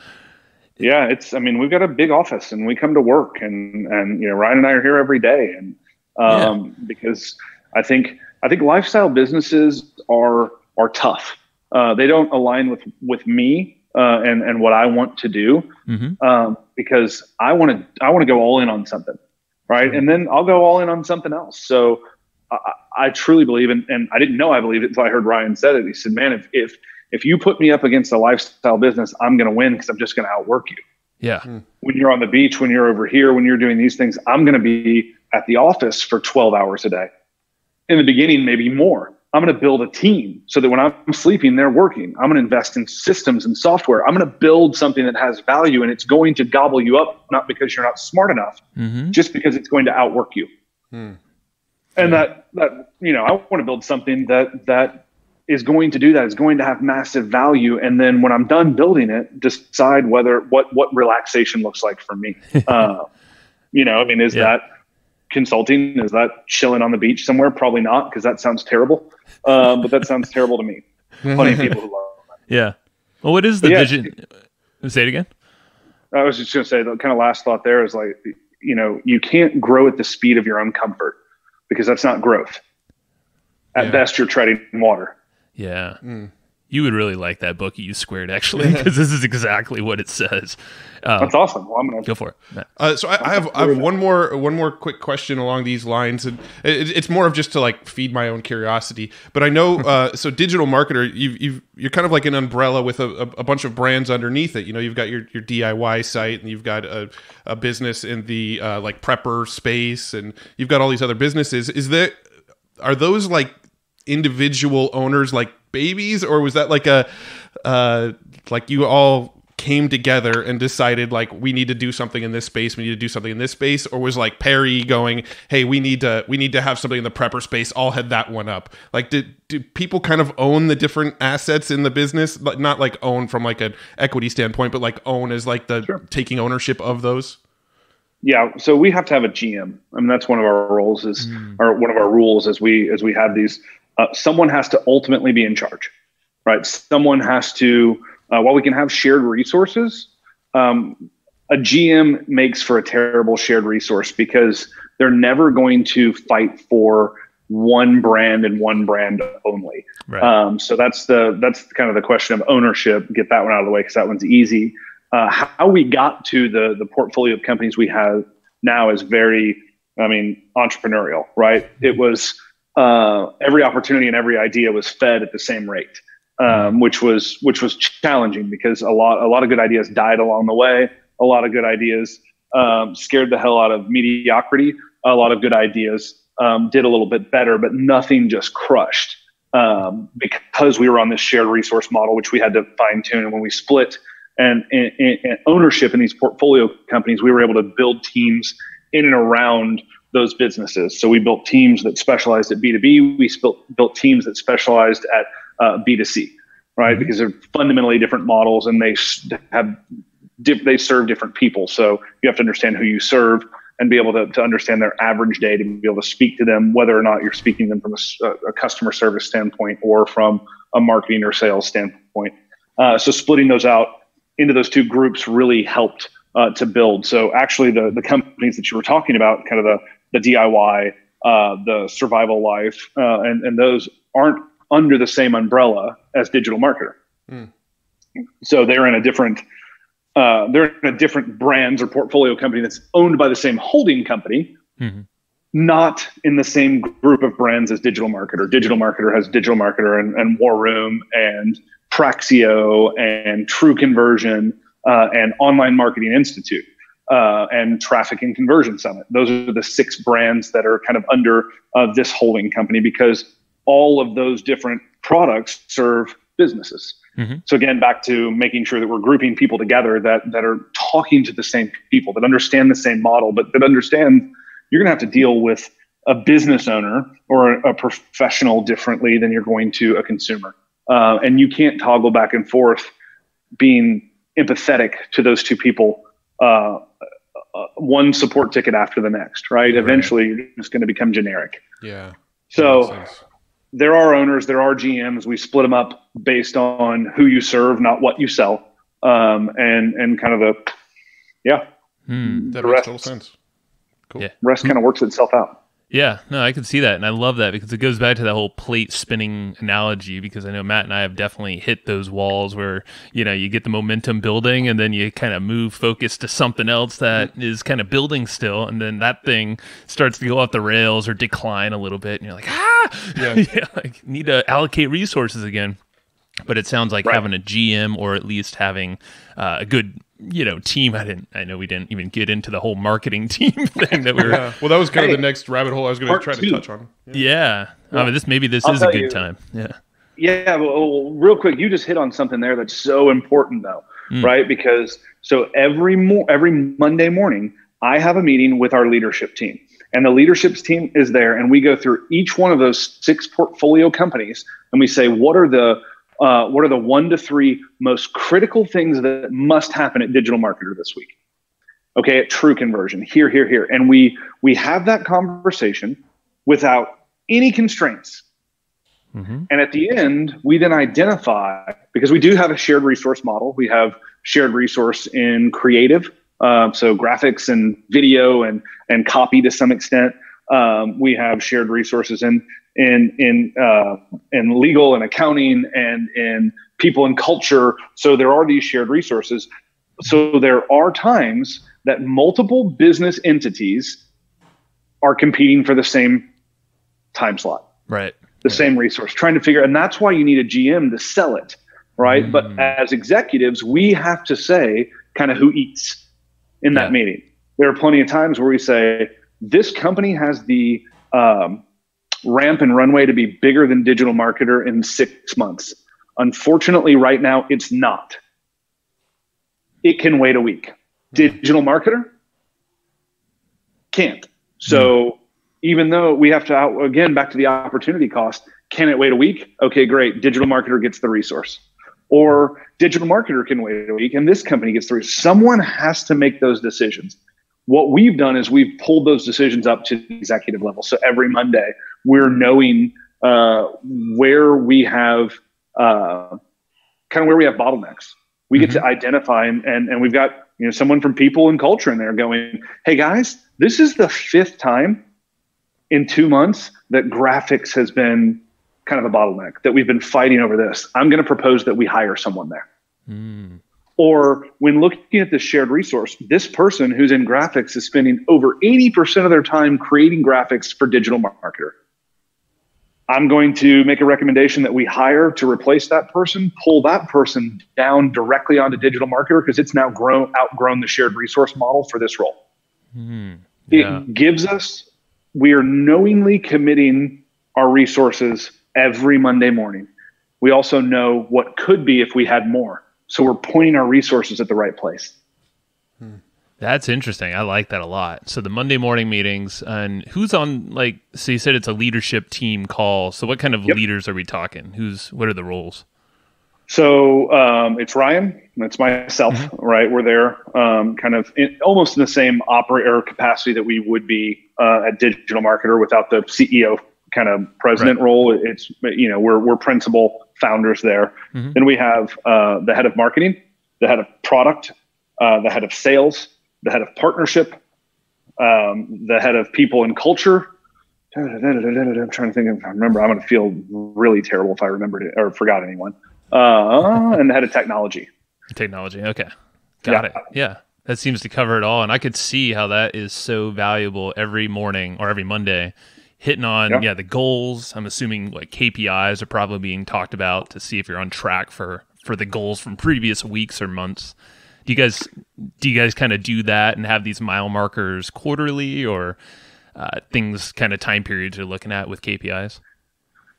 Yeah, it's, I mean, we've got a big office and we come to work and, and, you know, Ryan and I are here every day. And, um, yeah. because I think, I think lifestyle businesses are, are tough. Uh, they don't align with, with me, uh, and, and what I want to do, mm-hmm. um, because I want to, I want to go all in on something. Right. Mm-hmm. And then I'll go all in on something else. So I, I truly believe, and, and I didn't know I believed it until I heard Ryan said it. He said, man, if, if, If you put me up against a lifestyle business, I'm going to win because I'm just going to outwork you. Yeah. Mm. When you're on the beach, when you're over here, when you're doing these things, I'm going to be at the office for twelve hours a day. In the beginning, maybe more. I'm going to build a team so that when I'm sleeping, they're working. I'm going to invest in systems and software. I'm going to build something that has value, and it's going to gobble you up, not because you're not smart enough, mm-hmm. just because it's going to outwork you. Mm. And yeah. that, that, you know, I want to build something that, that, is going to do that, is going to have massive value. And then when I'm done building it, decide whether what, what relaxation looks like for me. Uh, you know, I mean, is yeah. that consulting? Is that chilling on the beach somewhere? Probably not, because that sounds terrible. Um, but that sounds terrible to me. Plenty of people who love that. Yeah. Well, what is the yeah, vision? Say it again. I was just going to say the kind of last thought there is like, you know, you can't grow at the speed of your own comfort, because that's not growth. At yeah. best, you're treading water. Yeah. Mm. You would really like that book, You Squared, actually, because this is exactly what it says. Um, That's awesome. Well, I'm gonna go for it. Uh, so I, I have I have one more one more quick question along these lines, and it, it's more of just to like feed my own curiosity. But I know uh, so Digital Marketer, you've, you've you're kind of like an umbrella with a, a bunch of brands underneath it. You know, you've got your your D I Y site, and you've got a, a business in the uh, like prepper space, and you've got all these other businesses. Is there are those like individual owners like babies, or was that like a uh like you all came together and decided like, we need to do something in this space, we need to do something in this space? Or was like Perry going, hey, we need to we need to have something in the prepper space, I'll head that one up? Like, did do people kind of own the different assets in the business, but not like own from like an equity standpoint, but like own as like the sure. taking ownership of those? Yeah, so we have to have a G M. I mean, that's one of our roles is, mm. or one of our rules as we as we have these. Uh, someone has to ultimately be in charge, right? Someone has to. Uh, while we can have shared resources, um, a G M makes for a terrible shared resource because they're never going to fight for one brand and one brand only. Right. Um, so that's the that's kind of the question of ownership. Get that one out of the way because that one's easy. Uh, how we got to the the portfolio of companies we have now is very, I mean, entrepreneurial, right? It was uh, every opportunity and every idea was fed at the same rate, um, which was which was challenging because a lot a lot of good ideas died along the way. A lot of good ideas um, scared the hell out of mediocrity. A lot of good ideas um, did a little bit better, but nothing just crushed um, because we were on this shared resource model, which we had to fine tune. And when we split. And, and, and ownership in these portfolio companies, we were able to build teams in and around those businesses. So we built teams that specialized at B two B. We built, built teams that specialized at uh, B two C, right? Because they're fundamentally different models and they have they serve different people. So you have to understand who you serve and be able to, to understand their average day to be able to speak to them, whether or not you're speaking to them from a, a customer service standpoint or from a marketing or sales standpoint. Uh, so splitting those out into those two groups really helped uh, to build. So actually the, the companies that you were talking about, kind of the, the D I Y, uh, the survival life, uh, and, and those aren't under the same umbrella as digital marketer. Mm. So they're in a different, uh, they're in a different brands or portfolio company that's owned by the same holding company, mm-hmm. not in the same group of brands as digital marketer. Digital marketer has digital marketer and, and War Room and Praxio and True Conversion uh, and Online Marketing Institute uh, and Traffic and Conversion Summit. Those are the six brands that are kind of under uh, this holding company because all of those different products serve businesses. Mm-hmm. So again, back to making sure that we're grouping people together that, that are talking to the same people, that understand the same model, but that understand you're going to have to deal with a business owner or a, a professional differently than you're going to a consumer. Uh, and you can't toggle back and forth being empathetic to those two people, uh, uh, one support ticket after the next, right? right. Eventually, you're just going to become generic. Yeah. So there are owners, there are G Ms. We split them up based on who you serve, not what you sell. Um, and, and kind of the, yeah. Mm, that the makes total sense. Cool. Yeah. Rest mm. kind of works itself out. Yeah, no, I can see that. And I love that because it goes back to that whole plate spinning analogy, because I know Matt and I have definitely hit those walls where, you know, you get the momentum building and then you kind of move focus to something else that is kind of building still. And then that thing starts to go off the rails or decline a little bit. And you're like, ah, yeah, yeah like, need to allocate resources again. But it sounds like right. having a G M or at least having uh, a good you know, team. I didn't, I know we didn't even get into the whole marketing team thing that we were. Yeah. Well, that was kind of hey, the next rabbit hole I was going to try two. to touch on. Yeah. yeah. yeah. I mean, this, maybe this I'll is a good you. time. Yeah. Yeah. Well, real quick, you just hit on something there that's so important though, mm. right? Because so every mo every Monday morning, I have a meeting with our leadership team and the leadership team is there. And we go through each one of those six portfolio companies and we say, what are the, Uh, what are the one to three most critical things that must happen at Digital Marketer this week? Okay, at True Conversion, here, here, here. And we we have that conversation without any constraints. Mm-hmm. And at the end, we then identify, because we do have a shared resource model. We have shared resource in creative, uh, so graphics and video and, and copy to some extent. Um, we have shared resources in in in uh, in legal and accounting and in people and culture. So there are these shared resources. So there are times that multiple business entities are competing for the same time slot, right? The right. same resource, trying to figure, and that's why you need a G M to sell it, right? Mm. But as executives, we have to say kind of who eats in yeah. that meeting. There are plenty of times where we say, this company has the um, ramp and runway to be bigger than Digital Marketer in six months. Unfortunately, right now, it's not. it can wait a week. Digital marketer can't. So even though we have to, out, again, back to the opportunity cost, can it wait a week? Okay, great. Digital marketer gets the resource. Or digital marketer can wait a week and this company gets the resource. Someone has to make those decisions. What we've done is we've pulled those decisions up to the executive level. So every Monday, we're knowing uh, where we have uh, kind of where we have bottlenecks. We mm-hmm. get to identify, and, and, and we've got you know someone from people and culture in there going, hey, guys, this is the fifth time in two months that graphics has been kind of a bottleneck, that we've been fighting over this. I'm going to propose that we hire someone there. Mm. Or when looking at this shared resource, this person who's in graphics is spending over eighty percent of their time creating graphics for digital marketer. I'm going to make a recommendation that we hire to replace that person, pull that person down directly onto digital marketer because it's now grown, outgrown the shared resource model for this role. Mm. Yeah. It gives us, we are knowingly committing our resources every Monday morning. We also know what could be if we had more. So we're pointing our resources at the right place. That's interesting. I like that a lot. So the Monday morning meetings, and who's on, like, so you said it's a leadership team call. So what kind of yep. leaders are we talking? Who's, what are the roles? So um, it's Ryan, it's myself, mm-hmm. right? We're there um, kind of in, almost in the same operator capacity that we would be uh, a digital marketer without the C E O kind of president right. role. It's, you know, we're, we're principal founders there. Mm-hmm. Then we have uh, the head of marketing, the head of product, uh, the head of sales, the head of partnership, um, the head of people and culture. Da, da, da, da, da, da, da. I'm trying to think. If I remember, I'm going to feel really terrible if I remembered it or forgot anyone. Uh, and the head of technology. Technology. Okay. Got yeah. it. Yeah. That seems to cover it all. And I could see how that is so valuable every morning or every Monday. Hitting on, yeah. yeah, the goals. I'm assuming like K P Is are probably being talked about to see if you're on track for, for the goals from previous weeks or months. Do you guys do you guys kind of do that and have these mile markers quarterly or uh, things kind of time periods you're looking at with K P Is?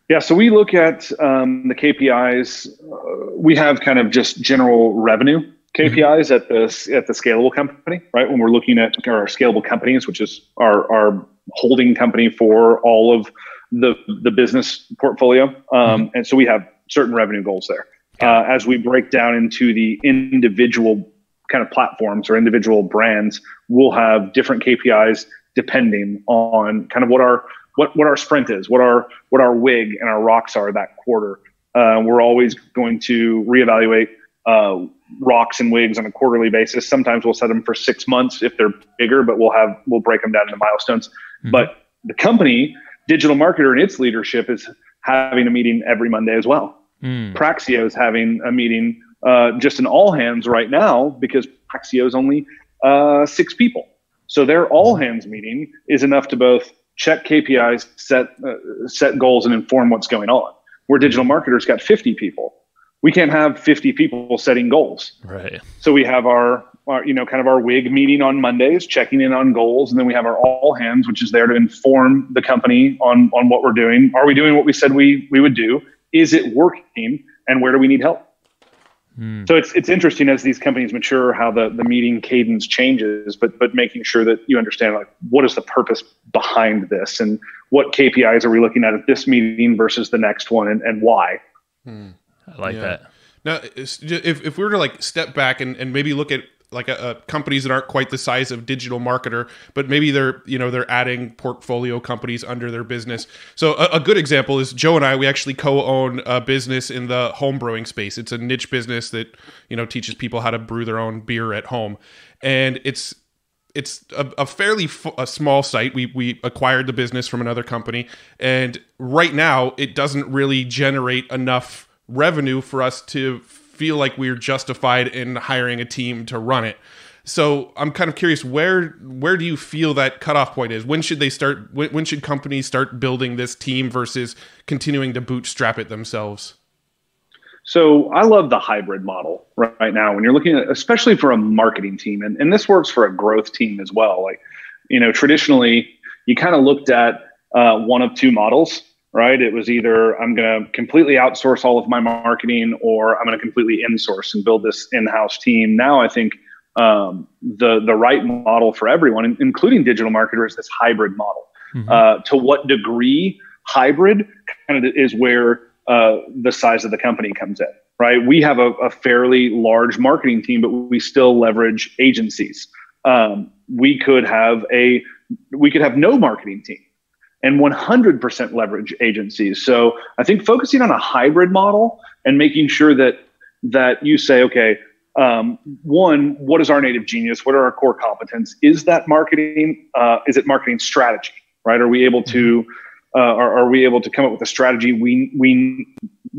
Yeah, so we look at um, the K P Is. Uh, we have kind of just general revenue K P Is at the at the scalable company, right? When we're looking at our scalable companies, which is our our holding company for all of the the business portfolio. Um, mm-hmm. And so we have certain revenue goals there. Uh, as we break down into the individual kind of platforms or individual brands, we'll have different K P Is depending on kind of what our what, what our sprint is, what our what our wig and our rocks are that quarter. Uh, we're always going to reevaluate uh, rocks and wigs on a quarterly basis. Sometimes we'll set them for six months if they're bigger, but we'll have we'll break them down into milestones. Mm-hmm. But the company, digital marketer and its leadership is having a meeting every Monday as well. Mm. Praxio is having a meeting uh, just in all hands right now because Praxio is only uh, six people. So their all hands meeting is enough to both check K P Is, set uh, set goals, and inform what's going on. Where digital marketers got fifty people. We can't have fifty people setting goals. Right. So we have our, our, you know, kind of our W I G meeting on Mondays, checking in on goals. And then we have our all hands, which is there to inform the company on, on what we're doing. Are we doing what we said we, we would do? Is it working? And where do we need help? Hmm. So it's, it's interesting as these companies mature, how the, the meeting cadence changes, but, but making sure that you understand, like, what is the purpose behind this and what K P Is are we looking at at this meeting versus the next one and, and why? Hmm. I like yeah. that. Now, if if we were to like step back and, and maybe look at like a, a companies that aren't quite the size of digital marketer, but maybe they're, you know, they're adding portfolio companies under their business. So a, a good example is Joe and I, we actually co-own a business in the home brewing space. It's a niche business that, you know, teaches people how to brew their own beer at home. And it's, it's a, a fairly f- a small site. We, we acquired the business from another company. And right now it doesn't really generate enough revenue for us to feel like we're justified in hiring a team to run it. So I'm kind of curious, where where do you feel that cutoff point is? When should they start? When, when should companies start building this team versus continuing to bootstrap it themselves? So I love the hybrid model right now. When you're looking at, especially for a marketing team, and, and this works for a growth team as well. Like, you know, traditionally you kind of looked at uh, one of two models. right? It was either I'm going to completely outsource all of my marketing, or I'm going to completely insource and build this in-house team. Now I think um, the, the right model for everyone, including digital marketers, is this hybrid model. Mm-hmm. Uh, to what degree hybrid kind of is where uh, the size of the company comes in, right? We have a, a fairly large marketing team, but we still leverage agencies. Um, we could have a, we could have no marketing team and one hundred percent leverage agencies. So I think focusing on a hybrid model and making sure that, that you say, okay, Um, one, what is our native genius? What are our core competence? Is that marketing? Uh, is it marketing strategy? Right? Are we able to? Uh, are, are we able to come up with a strategy we we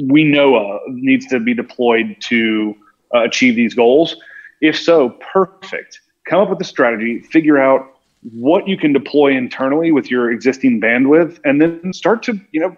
we know of, needs to be deployed to uh, achieve these goals? If so, perfect. Come up with a strategy. Figure out what you can deploy internally with your existing bandwidth, and then start to you know.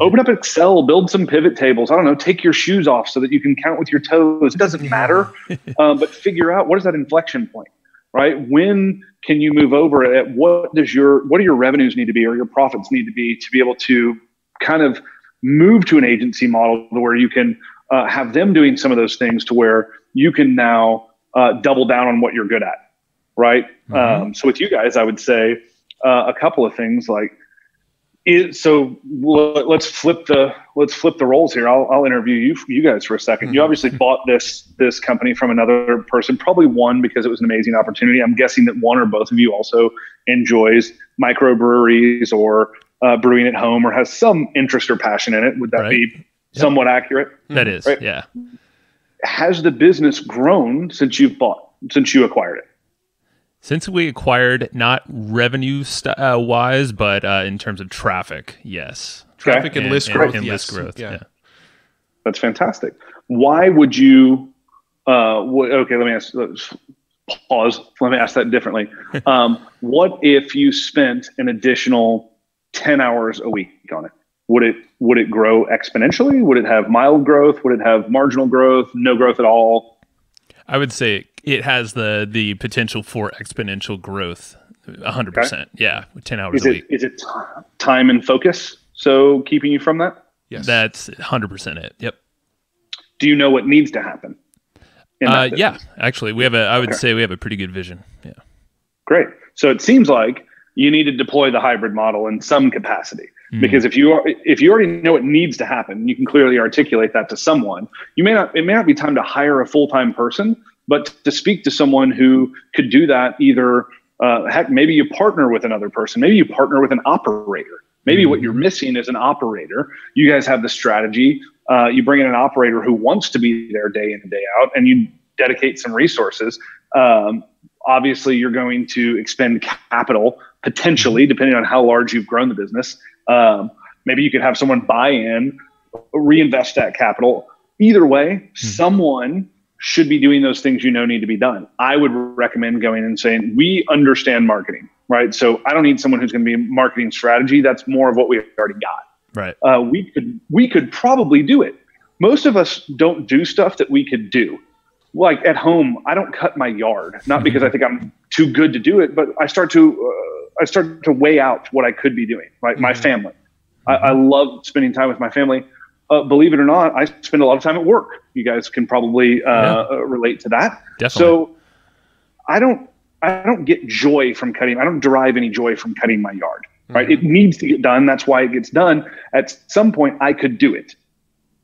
Open up Excel, build some pivot tables. I don't know, take your shoes off so that you can count with your toes. It doesn't matter, um, but figure out what is that inflection point, right? When can you move over at what does your, what do your revenues need to be or your profits need to be to be able to kind of move to an agency model where you can uh, have them doing some of those things to where you can now uh, double down on what you're good at, right? Mm-hmm. Um, so with you guys, I would say uh, a couple of things like, It, so let's flip the let's flip the roles here. I'll I'll interview you you guys for a second. Mm-hmm. You obviously bought this this company from another person, probably one because it was an amazing opportunity. I'm guessing that one or both of you also enjoys microbreweries or uh, brewing at home or has some interest or passion in it. Would that right. be yep. somewhat accurate? That is, right? yeah. Has the business grown since you've bought since you acquired it? Since we acquired, not revenue st- uh, wise, but uh, in terms of traffic, yes. Traffic okay. and, and list and, growth. And yes. list growth, yeah. yeah. That's fantastic. Why would you, uh, wh- okay, let me ask, let's pause, let me ask that differently. Um, what if you spent an additional ten hours a week on it? Would it would it grow exponentially? Would it have mild growth? Would it have marginal growth? No growth at all? I would say it It has the the potential for exponential growth, one hundred percent. Okay. Yeah, ten hours is a it, week. Is it t- time and focus, so keeping you from that? Yes. That's one hundred percent it, yep. Do you know what needs to happen? Uh, yeah, actually, we have a. I would okay. say we have a pretty good vision. Yeah. Great. So it seems like you need to deploy the hybrid model in some capacity. Because if you are, if you already know what needs to happen, you can clearly articulate that to someone. You may not, it may not be time to hire a full-time person, but to speak to someone who could do that either, uh, heck, maybe you partner with another person. Maybe you partner with an operator. Maybe mm-hmm. what you're missing is an operator. You guys have the strategy. Uh, you bring in an operator who wants to be there day in and day out, and you dedicate some resources. Um, obviously, you're going to expend capital, potentially, depending on how large you've grown the business. Um, maybe you could have someone buy in, reinvest that capital. Either way, mm-hmm. someone should be doing those things you know need to be done. I would recommend going and saying, we understand marketing, right? So I don't need someone who's going to be marketing strategy. That's more of what we already got. Right. Uh, we could we could probably do it. Most of us don't do stuff that we could do. Like at home, I don't cut my yard, not mm-hmm. because I think I'm too good to do it, but I start to... Uh, I started to weigh out what I could be doing, like right? mm-hmm. my family. I, I love spending time with my family. Uh, believe it or not, I spend a lot of time at work. You guys can probably uh, yeah. uh, relate to that. Definitely. So I don't, I don't get joy from cutting. I don't derive any joy from cutting my yard, mm-hmm. right? It needs to get done. That's why it gets done. At some point I could do it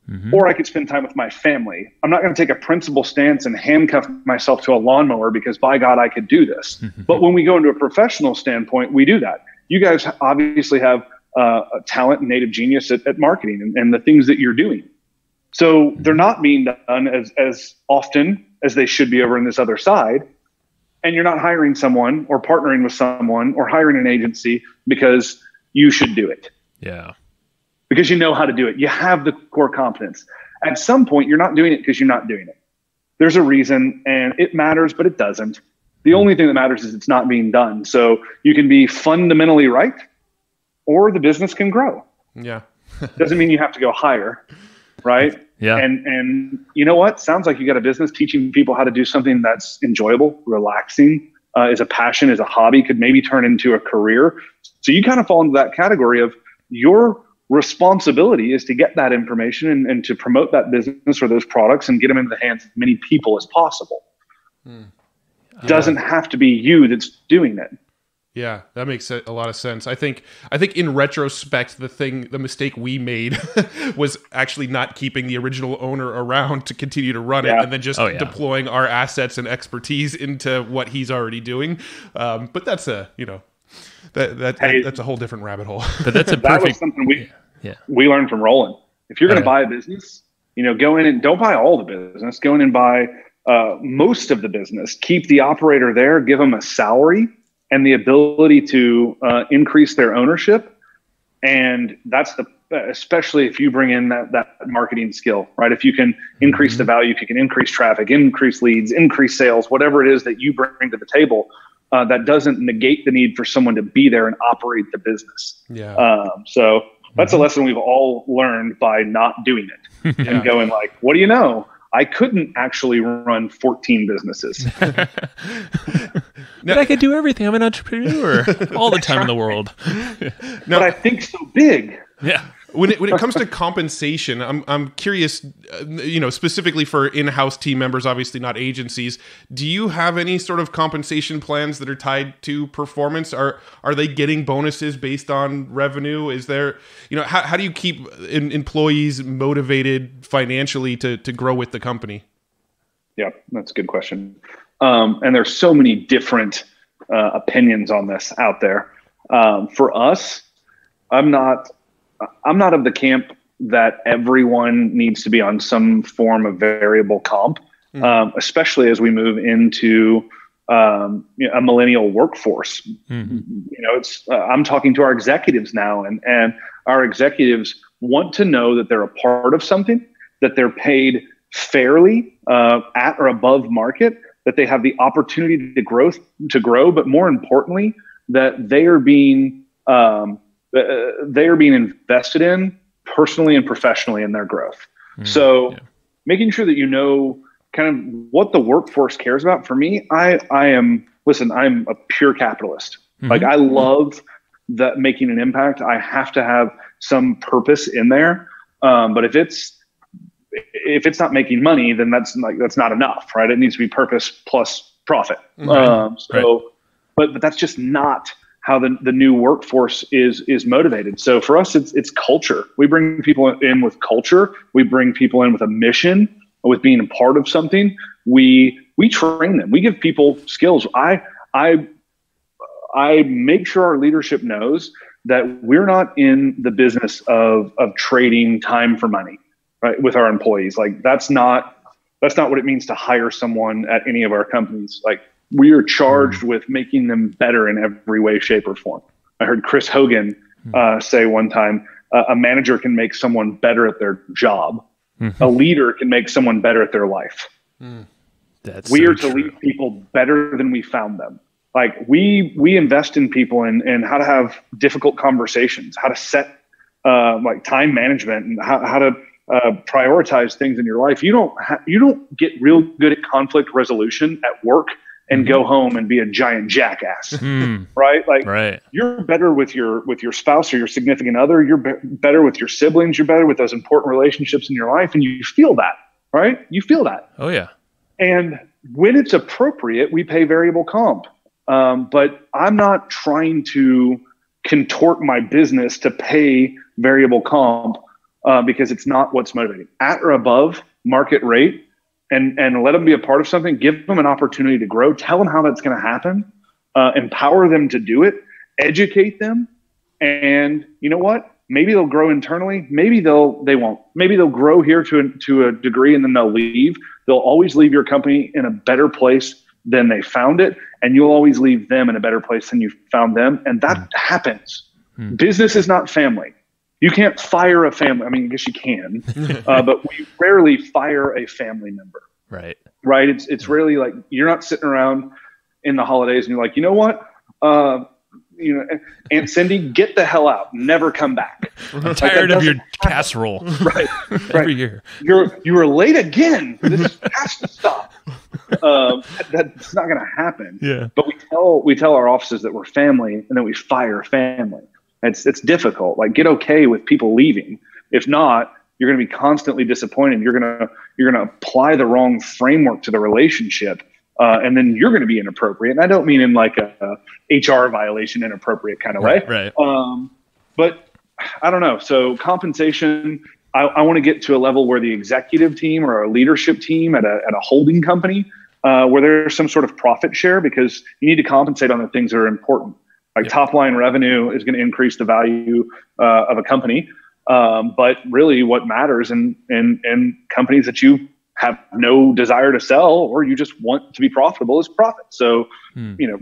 mm-hmm. or I could spend time with my family. I'm not going to take a principal stance and handcuff myself to a lawnmower because by God, I could do this. Mm-hmm. But when we go into a professional standpoint, we do that. You guys obviously have uh, a talent and native genius at, at marketing and, and the things that you're doing. So they're not being done as, as often as they should be over on this other side. And you're not hiring someone or partnering with someone or hiring an agency because you should do it. Yeah. Because you know how to do it. You have the core competence. At some point, you're not doing it because you're not doing it. There's a reason, and it matters, but it doesn't. The only thing that matters is it's not being done. So you can be fundamentally right, or the business can grow. Yeah. Doesn't mean you have to go higher, right? Yeah. And and you know what? Sounds like you got a business teaching people how to do something that's enjoyable, relaxing, uh, is a passion, is a hobby, could maybe turn into a career. So you kind of fall into that category of your responsibility is to get that information and, and to promote that business or those products and get them into the hands of as many people as possible. Hmm. Yeah. Doesn't have to be you that's doing it. Yeah, that makes a lot of sense. I think I think in retrospect, the thing, the mistake we made was actually not keeping the original owner around to continue to run yeah. it, and then just oh, yeah. deploying our assets and expertise into what he's already doing. Um, but that's a you know that that, hey, that that's a whole different rabbit hole. But that's a perfect, that was something we yeah. we learned from Roland. If you're going to yeah. buy a business, you know, go in and don't buy all the business. Go in and buy uh, most of the business. Keep the operator there. Give them a salary and the ability to uh, increase their ownership. And that's the, especially if you bring in that, that marketing skill, right? If you can increase mm-hmm. the value, if you can increase traffic, increase leads, increase sales, whatever it is that you bring to the table, uh, that doesn't negate the need for someone to be there and operate the business. Yeah. Um, so that's mm-hmm. a lesson we've all learned by not doing it yeah. and going like, what do you know? I couldn't actually run fourteen businesses. But no. I could do everything. I'm an entrepreneur all the time in the world. But no. I think so big. Yeah. When it, when it comes to compensation, I'm I'm curious, uh, you know, specifically for in-house team members, obviously not agencies. Do you have any sort of compensation plans that are tied to performance? Are are they getting bonuses based on revenue? Is there, you know, how how do you keep in, employees motivated financially to to grow with the company? Yeah, that's a good question. Um, and there's so many different uh, opinions on this out there. Um, for us, I'm not. I'm not of the camp that everyone needs to be on some form of variable comp, mm. um, especially as we move into um, you know, a millennial workforce. Mm-hmm. You know, it's uh, I'm talking to our executives now, and and our executives want to know that they're a part of something, that they're paid fairly uh, at or above market, that they have the opportunity to growth to grow, but more importantly, that they are being um, Uh, they are being invested in personally and professionally in their growth. Mm, so yeah. making sure that, you know, kind of what the workforce cares about. For me, I, I am, listen, I'm a pure capitalist. Mm-hmm. Like I love that making an impact. I have to have some purpose in there. Um, but if it's, if it's not making money, then that's like, that's not enough, right? It needs to be purpose plus profit. Mm-hmm. Um, so, right. but, but that's just not how the, the new workforce is is motivated. So for us, it's it's culture. We bring people in with culture. We bring people in with a mission, with being a part of something. We we train them. We give people skills. I I I make sure our leadership knows that we're not in the business of of trading time for money, right? With our employees, like that's not that's not what it means to hire someone at any of our companies. Like, we are charged with making them better in every way, shape, or form. I heard Chris Hogan uh, say one time, uh, a manager can make someone better at their job. Mm-hmm. A leader can make someone better at their life. Mm. That's we so are to true. Leave people better than we found them. Like we we invest in people and and how to have difficult conversations, how to set uh, like time management, and how how to Uh, prioritize things in your life. You don't ha- you don't get real good at conflict resolution at work and go home and be a giant jackass, mm. right? Like right. you're better with your with your spouse or your significant other. You're be- better with your siblings. You're better with those important relationships in your life, and you feel that, right? You feel that. Oh yeah. And when it's appropriate, we pay variable comp. Um, but I'm not trying to contort my business to pay variable comp. Uh, because it's not what's motivating. At or above market rate, and and let them be a part of something. Give them an opportunity to grow. Tell them how that's going to happen. Uh, empower them to do it. Educate them. And you know what? Maybe they'll grow internally. Maybe they'll they won't. Maybe they'll grow here to a, to a degree, and then they'll leave. They'll always leave your company in a better place than they found it, and you'll always leave them in a better place than you found them. And that mm. happens. Mm. Business is not family. You can't fire a family. I mean, I guess you can, uh, but we rarely fire a family member. Right. Right. It's it's really like you're not sitting around in the holidays and you're like, you know what, uh, you know, Aunt Cindy, get the hell out, never come back. I'm like, tired of your happen. Casserole. Right. Right. Every year. You're you were late again. This has to stop. Uh, that, that's not going to happen. Yeah. But we tell we tell our offices that we're family, and then we fire family. It's it's difficult. Like, get okay with people leaving. If not, you're going to be constantly disappointed. You're gonna you're gonna apply the wrong framework to the relationship, uh, and then you're going to be inappropriate. And I don't mean in like a, a H R violation, inappropriate kind of right, way. Right. Um, but I don't know. So compensation. I, I want to get to a level where the executive team or a leadership team at a at a holding company, uh, where there's some sort of profit share, because you need to compensate on the things that are important. Like yep. top line revenue is going to increase the value uh, of a company. Um, but really what matters in, in, in companies that you have no desire to sell or you just want to be profitable is profit. So, hmm. you know,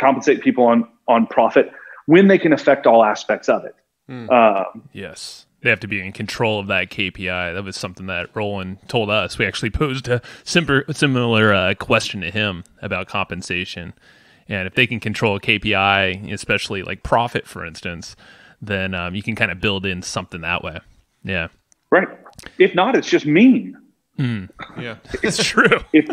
compensate people on, on profit when they can affect all aspects of it. Hmm. Um, yes. They have to be in control of that K P I. That was something that Roland told us. We actually posed a similar, similar uh, question to him about compensation. And if they can control a K P I, especially like profit, for instance, then um, you can kind of build in something that way. Yeah. Right. If not, it's just mean. Mm. Yeah. It's true. If,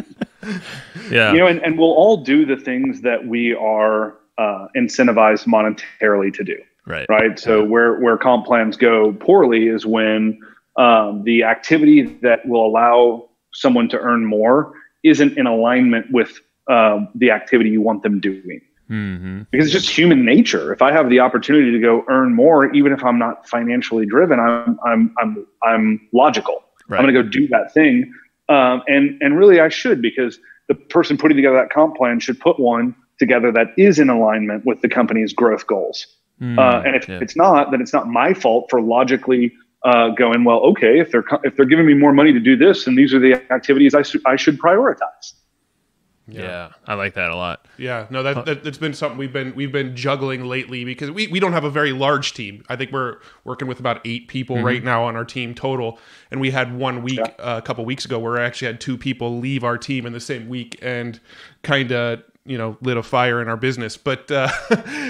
yeah. You know, and, and we'll all do the things that we are uh, incentivized monetarily to do. Right. Right. So yeah. where, where comp plans go poorly is when um, the activity that will allow someone to earn more isn't in alignment with Um, the activity you want them doing, mm-hmm. because it's just human nature. If I have the opportunity to go earn more, even if I'm not financially driven, I'm I'm I'm I'm logical. Right. I'm going to go do that thing, um, and and really I should, because the person putting together that comp plan should put one together that is in alignment with the company's growth goals. Mm, uh, and if yeah. it's not, then it's not my fault for logically uh, going, well, okay, if they're if they're giving me more money to do this, and these are the activities I su- I should prioritize. Yeah. yeah, I like that a lot. Yeah, no, that, that that's been something we've been we've been juggling lately, because we, we don't have a very large team. I think we're working with about eight people mm-hmm. right now on our team total, and we had one week yeah. uh, a couple weeks ago where I actually had two people leave our team in the same week, and kind of you know lit a fire in our business. But uh,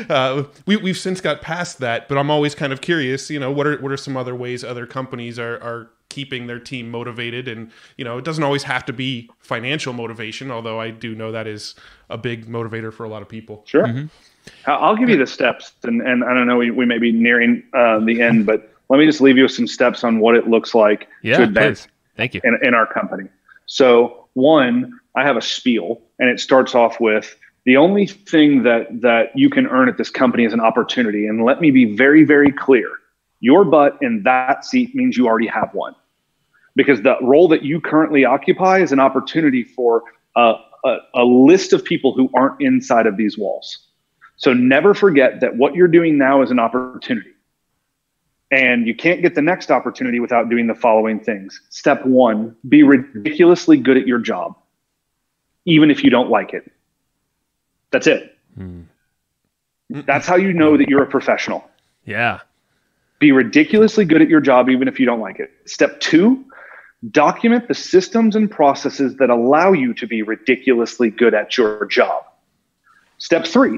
uh, we we've since got past that. But I'm always kind of curious, you know, what are what are some other ways other companies are are. keeping their team motivated? And you know, it doesn't always have to be financial motivation, although I do know that is a big motivator for a lot of people. Sure. Mm-hmm. I'll give you the steps, and, and I don't know, we, we may be nearing uh, the end, but let me just leave you with some steps on what it looks like yeah, to advance Thank you. In, in our company. So one, I have a spiel, and it starts off with, the only thing that that you can earn at this company is an opportunity. And let me be very, very clear. Your butt in that seat means you already have one, because the role that you currently occupy is an opportunity for a, a, a list of people who aren't inside of these walls. So never forget that what you're doing now is an opportunity, and you can't get the next opportunity without doing the following things. Step one, be ridiculously good at your job, even if you don't like it. That's it. Mm. That's how you know that you're a professional. Yeah. Be ridiculously good at your job, even if you don't like it. Step two, document the systems and processes that allow you to be ridiculously good at your job. Step three,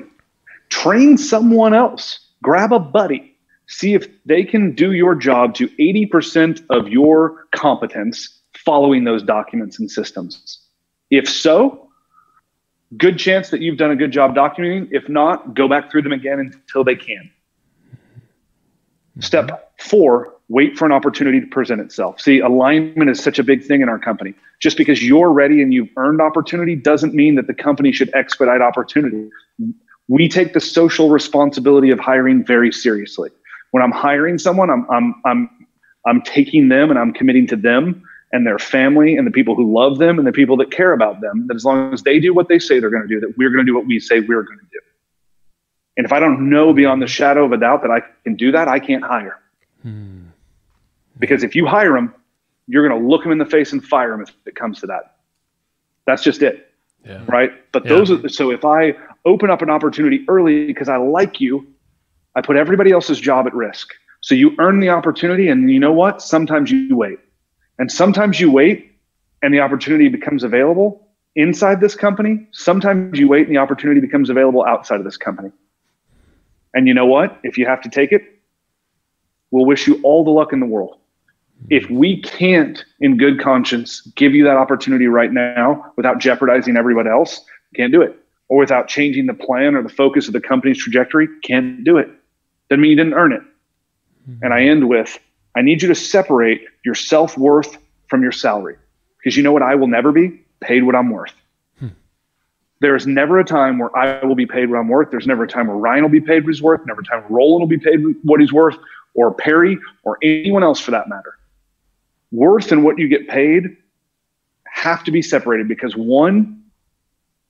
train someone else. Grab a buddy. See if they can do your job to eighty percent of your competence following those documents and systems. If so, good chance that you've done a good job documenting. If not, go back through them again until they can. Step four, wait for an opportunity to present itself. See, alignment is such a big thing in our company. Just because you're ready and you've earned opportunity doesn't mean that the company should expedite opportunity. We take the social responsibility of hiring very seriously. When I'm hiring someone, I'm I'm I'm I'm taking them and I'm committing to them and their family and the people who love them and the people that care about them, that as long as they do what they say they're going to do, that we're going to do what we say we're going to do. And if I don't know beyond the shadow of a doubt that I can do that, I can't hire. Hmm. Because if you hire them, you're going to look them in the face and fire them if it comes to that. That's just it. Yeah. Right? But yeah. those are, so if I open up an opportunity early because I like you, I put everybody else's job at risk. So you earn the opportunity, and you know what? Sometimes you wait. And sometimes you wait and the opportunity becomes available inside this company. Sometimes you wait and the opportunity becomes available outside of this company. And you know what? If you have to take it, we'll wish you all the luck in the world. If we can't, in good conscience, give you that opportunity right now without jeopardizing everybody else, can't do it. Or without changing the plan or the focus of the company's trajectory, can't do it. doesn't mean you didn't earn it. Mm-hmm. And I end with, I need you to separate your self-worth from your salary, because you know what I will never be? Paid what I'm worth. Hmm. There is never a time where I will be paid what I'm worth. There's never a time where Ryan will be paid what he's worth. Never a time where Roland will be paid what he's worth, or Perry, or anyone else for that matter. Worth and what you get paid have to be separated, because one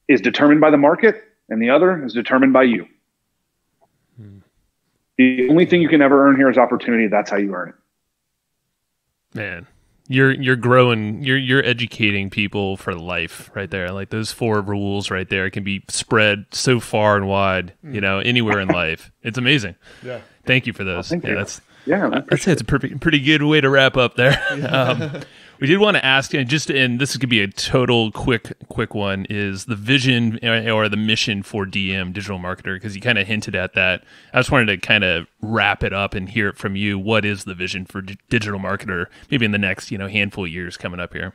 is determined by the market and the other is determined by you. Hmm. The only thing you can ever earn here is opportunity. That's how you earn it. Man, you're you're growing, you're you're educating people for life right there. Like those four rules right there can be spread so far and wide, you know, anywhere in life. It's amazing. Yeah. Thank you for those. Well, thank yeah, you. That's yeah. I, I'd say it's a pretty pretty good way to wrap up there. Um, we did want to ask, and just and this is gonna be a total quick quick one, is the vision or the mission for D M, Digital Marketer, because you kind of hinted at that. I just wanted to kind of wrap it up and hear it from you. What is the vision for D- Digital Marketer, maybe in the next you know handful of years coming up here?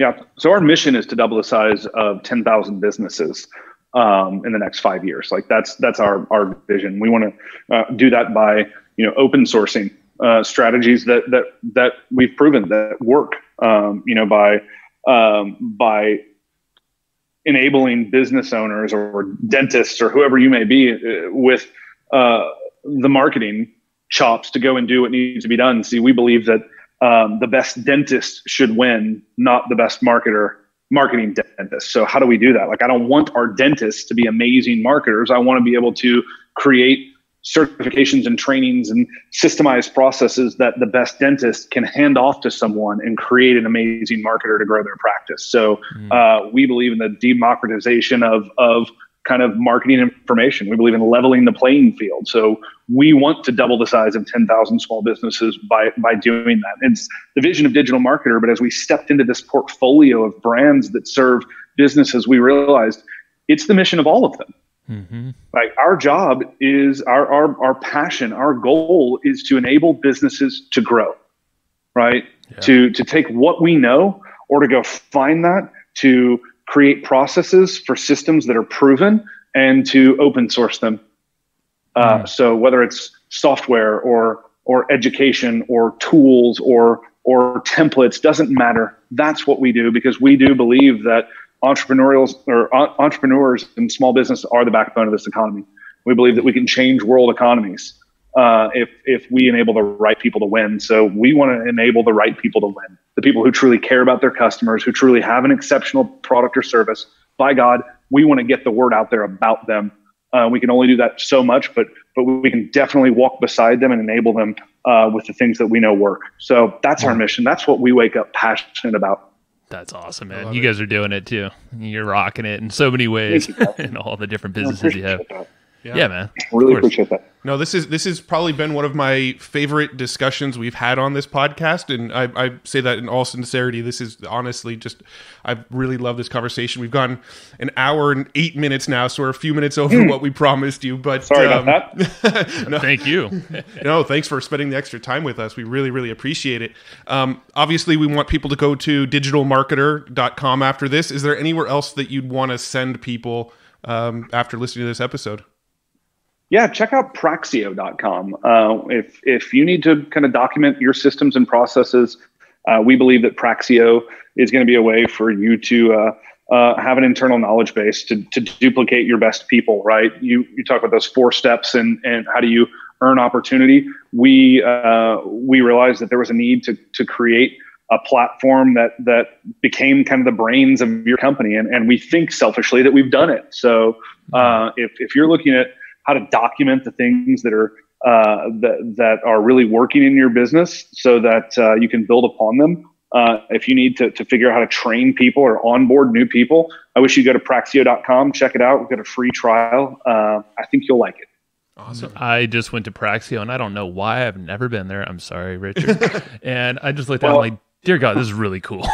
Yeah. So our mission is to double the size of ten thousand businesses um, in the next five years. Like that's that's our our vision. We want to uh, do that by you know open sourcing Uh, strategies that that that we've proven that work, um, you know, by um, by enabling business owners or dentists or whoever you may be with uh, the marketing chops to go and do what needs to be done. See, we believe that um, the best dentist should win, not the best marketer, marketing dentist. So how do we do that? Like, I don't want our dentists to be amazing marketers. I want to be able to create certifications and trainings and systemized processes that the best dentist can hand off to someone and create an amazing marketer to grow their practice. So mm. uh, we believe in the democratization of, of kind of marketing information. We believe in leveling the playing field. So we want to double the size of ten thousand small businesses by, by doing that. It's the vision of Digital Marketer, but as we stepped into this portfolio of brands that serve businesses, we realized it's the mission of all of them. Mm-hmm. Like our job is our, our, our passion, our goal is to enable businesses to grow, right? Yeah. To, to take what we know or to go find that, to create processes for systems that are proven and to open source them. Mm-hmm. Uh, so whether it's software or, or education or tools or, or templates, doesn't matter. That's what we do, because we do believe that entrepreneurials or entrepreneurs and small business are the backbone of this economy. We believe that we can change world economies uh, if if we enable the right people to win. So we want to enable the right people to win. The people who truly care about their customers, who truly have an exceptional product or service. By God, we want to get the word out there about them. Uh, we can only do that so much, but but we can definitely walk beside them and enable them uh, with the things that we know work. So that's our mission. That's what we wake up passionate about. That's awesome, man. You guys it. are doing it too. You're rocking it in so many ways in all the different businesses you have. Yeah. yeah, man. Really appreciate that. No, this is this has probably been one of my favorite discussions we've had on this podcast, and I, I say that in all sincerity. This is honestly just, I really love this conversation. We've gone an hour and eight minutes now, so we're a few minutes over what we promised you. But sorry um, about that. no, Thank you. no, thanks for spending the extra time with us. We really, really appreciate it. Um, obviously, we want people to go to digital marketer dot com after this. Is there anywhere else that you'd want to send people um, after listening to this episode? Yeah, check out praxio dot com. Uh, if if you need to kind of document your systems and processes, uh, we believe that Praxio is going to be a way for you to uh, uh, have an internal knowledge base to to duplicate your best people, right? You you talk about those four steps and and how do you earn opportunity? We uh, we realized that there was a need to to create a platform that that became kind of the brains of your company, and and we think selfishly that we've done it. So uh, if if you're looking at how to document the things that are uh, that that are really working in your business, so that uh, you can build upon them. Uh, if you need to to figure out how to train people or onboard new people, I wish you go to praxio dot com, check it out. We've got a free trial. Uh, I think you'll like it. Awesome. I just went to Praxio, and I don't know why I've never been there. I'm sorry, Richard. And I just looked at well, it, I'm like, dear God, this is really cool.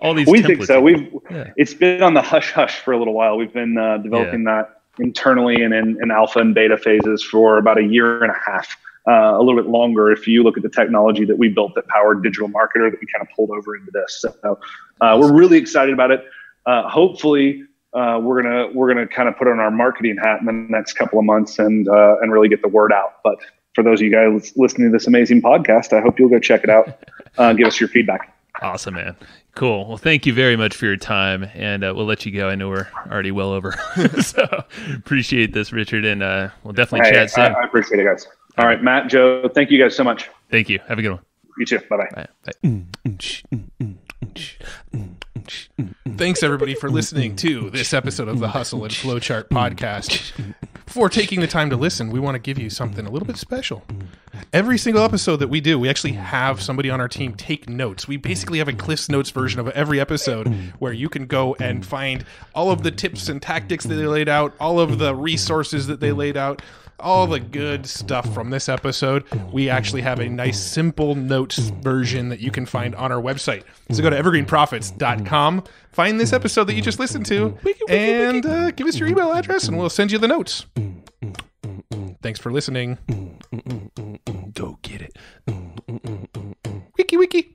All these we templates. think so. We've yeah. it's been on the hush hush for a little while. We've been uh, developing yeah. that internally and in, in alpha and beta phases for about a year and a half, uh, a little bit longer if you look at the technology that we built that powered Digital Marketer that we kind of pulled over into this. So uh, we're really excited about it. Uh, hopefully uh, we're gonna we're gonna kind of put on our marketing hat in the next couple of months and uh, and really get the word out. But for those of you guys listening to this amazing podcast, I hope you'll go check it out. Uh, give us your feedback. Awesome, man. Cool. Well, thank you very much for your time, and uh, we'll let you go. I know we're already well over, so appreciate this, Richard, and uh, we'll definitely hey, chat soon. I, I appreciate it, guys. All right, Matt, Joe, thank you guys so much. Thank you. Have a good one. You too. Bye-bye. Bye. Thanks, everybody, for listening to this episode of the Hustle and Flowchart podcast. For taking the time to listen, we want to give you something a little bit special. Every single episode that we do, we actually have somebody on our team take notes. We basically have a Cliff's Notes version of every episode where you can go and find all of the tips and tactics that they laid out, all of the resources that they laid out, all the good stuff from this episode. We actually have a nice simple notes version that you can find on our website. So go to evergreen profits dot com, find this episode that you just listened to, and uh, give us your email address, and we'll send you the notes. Thanks for listening. Go get it. Wiki wiki.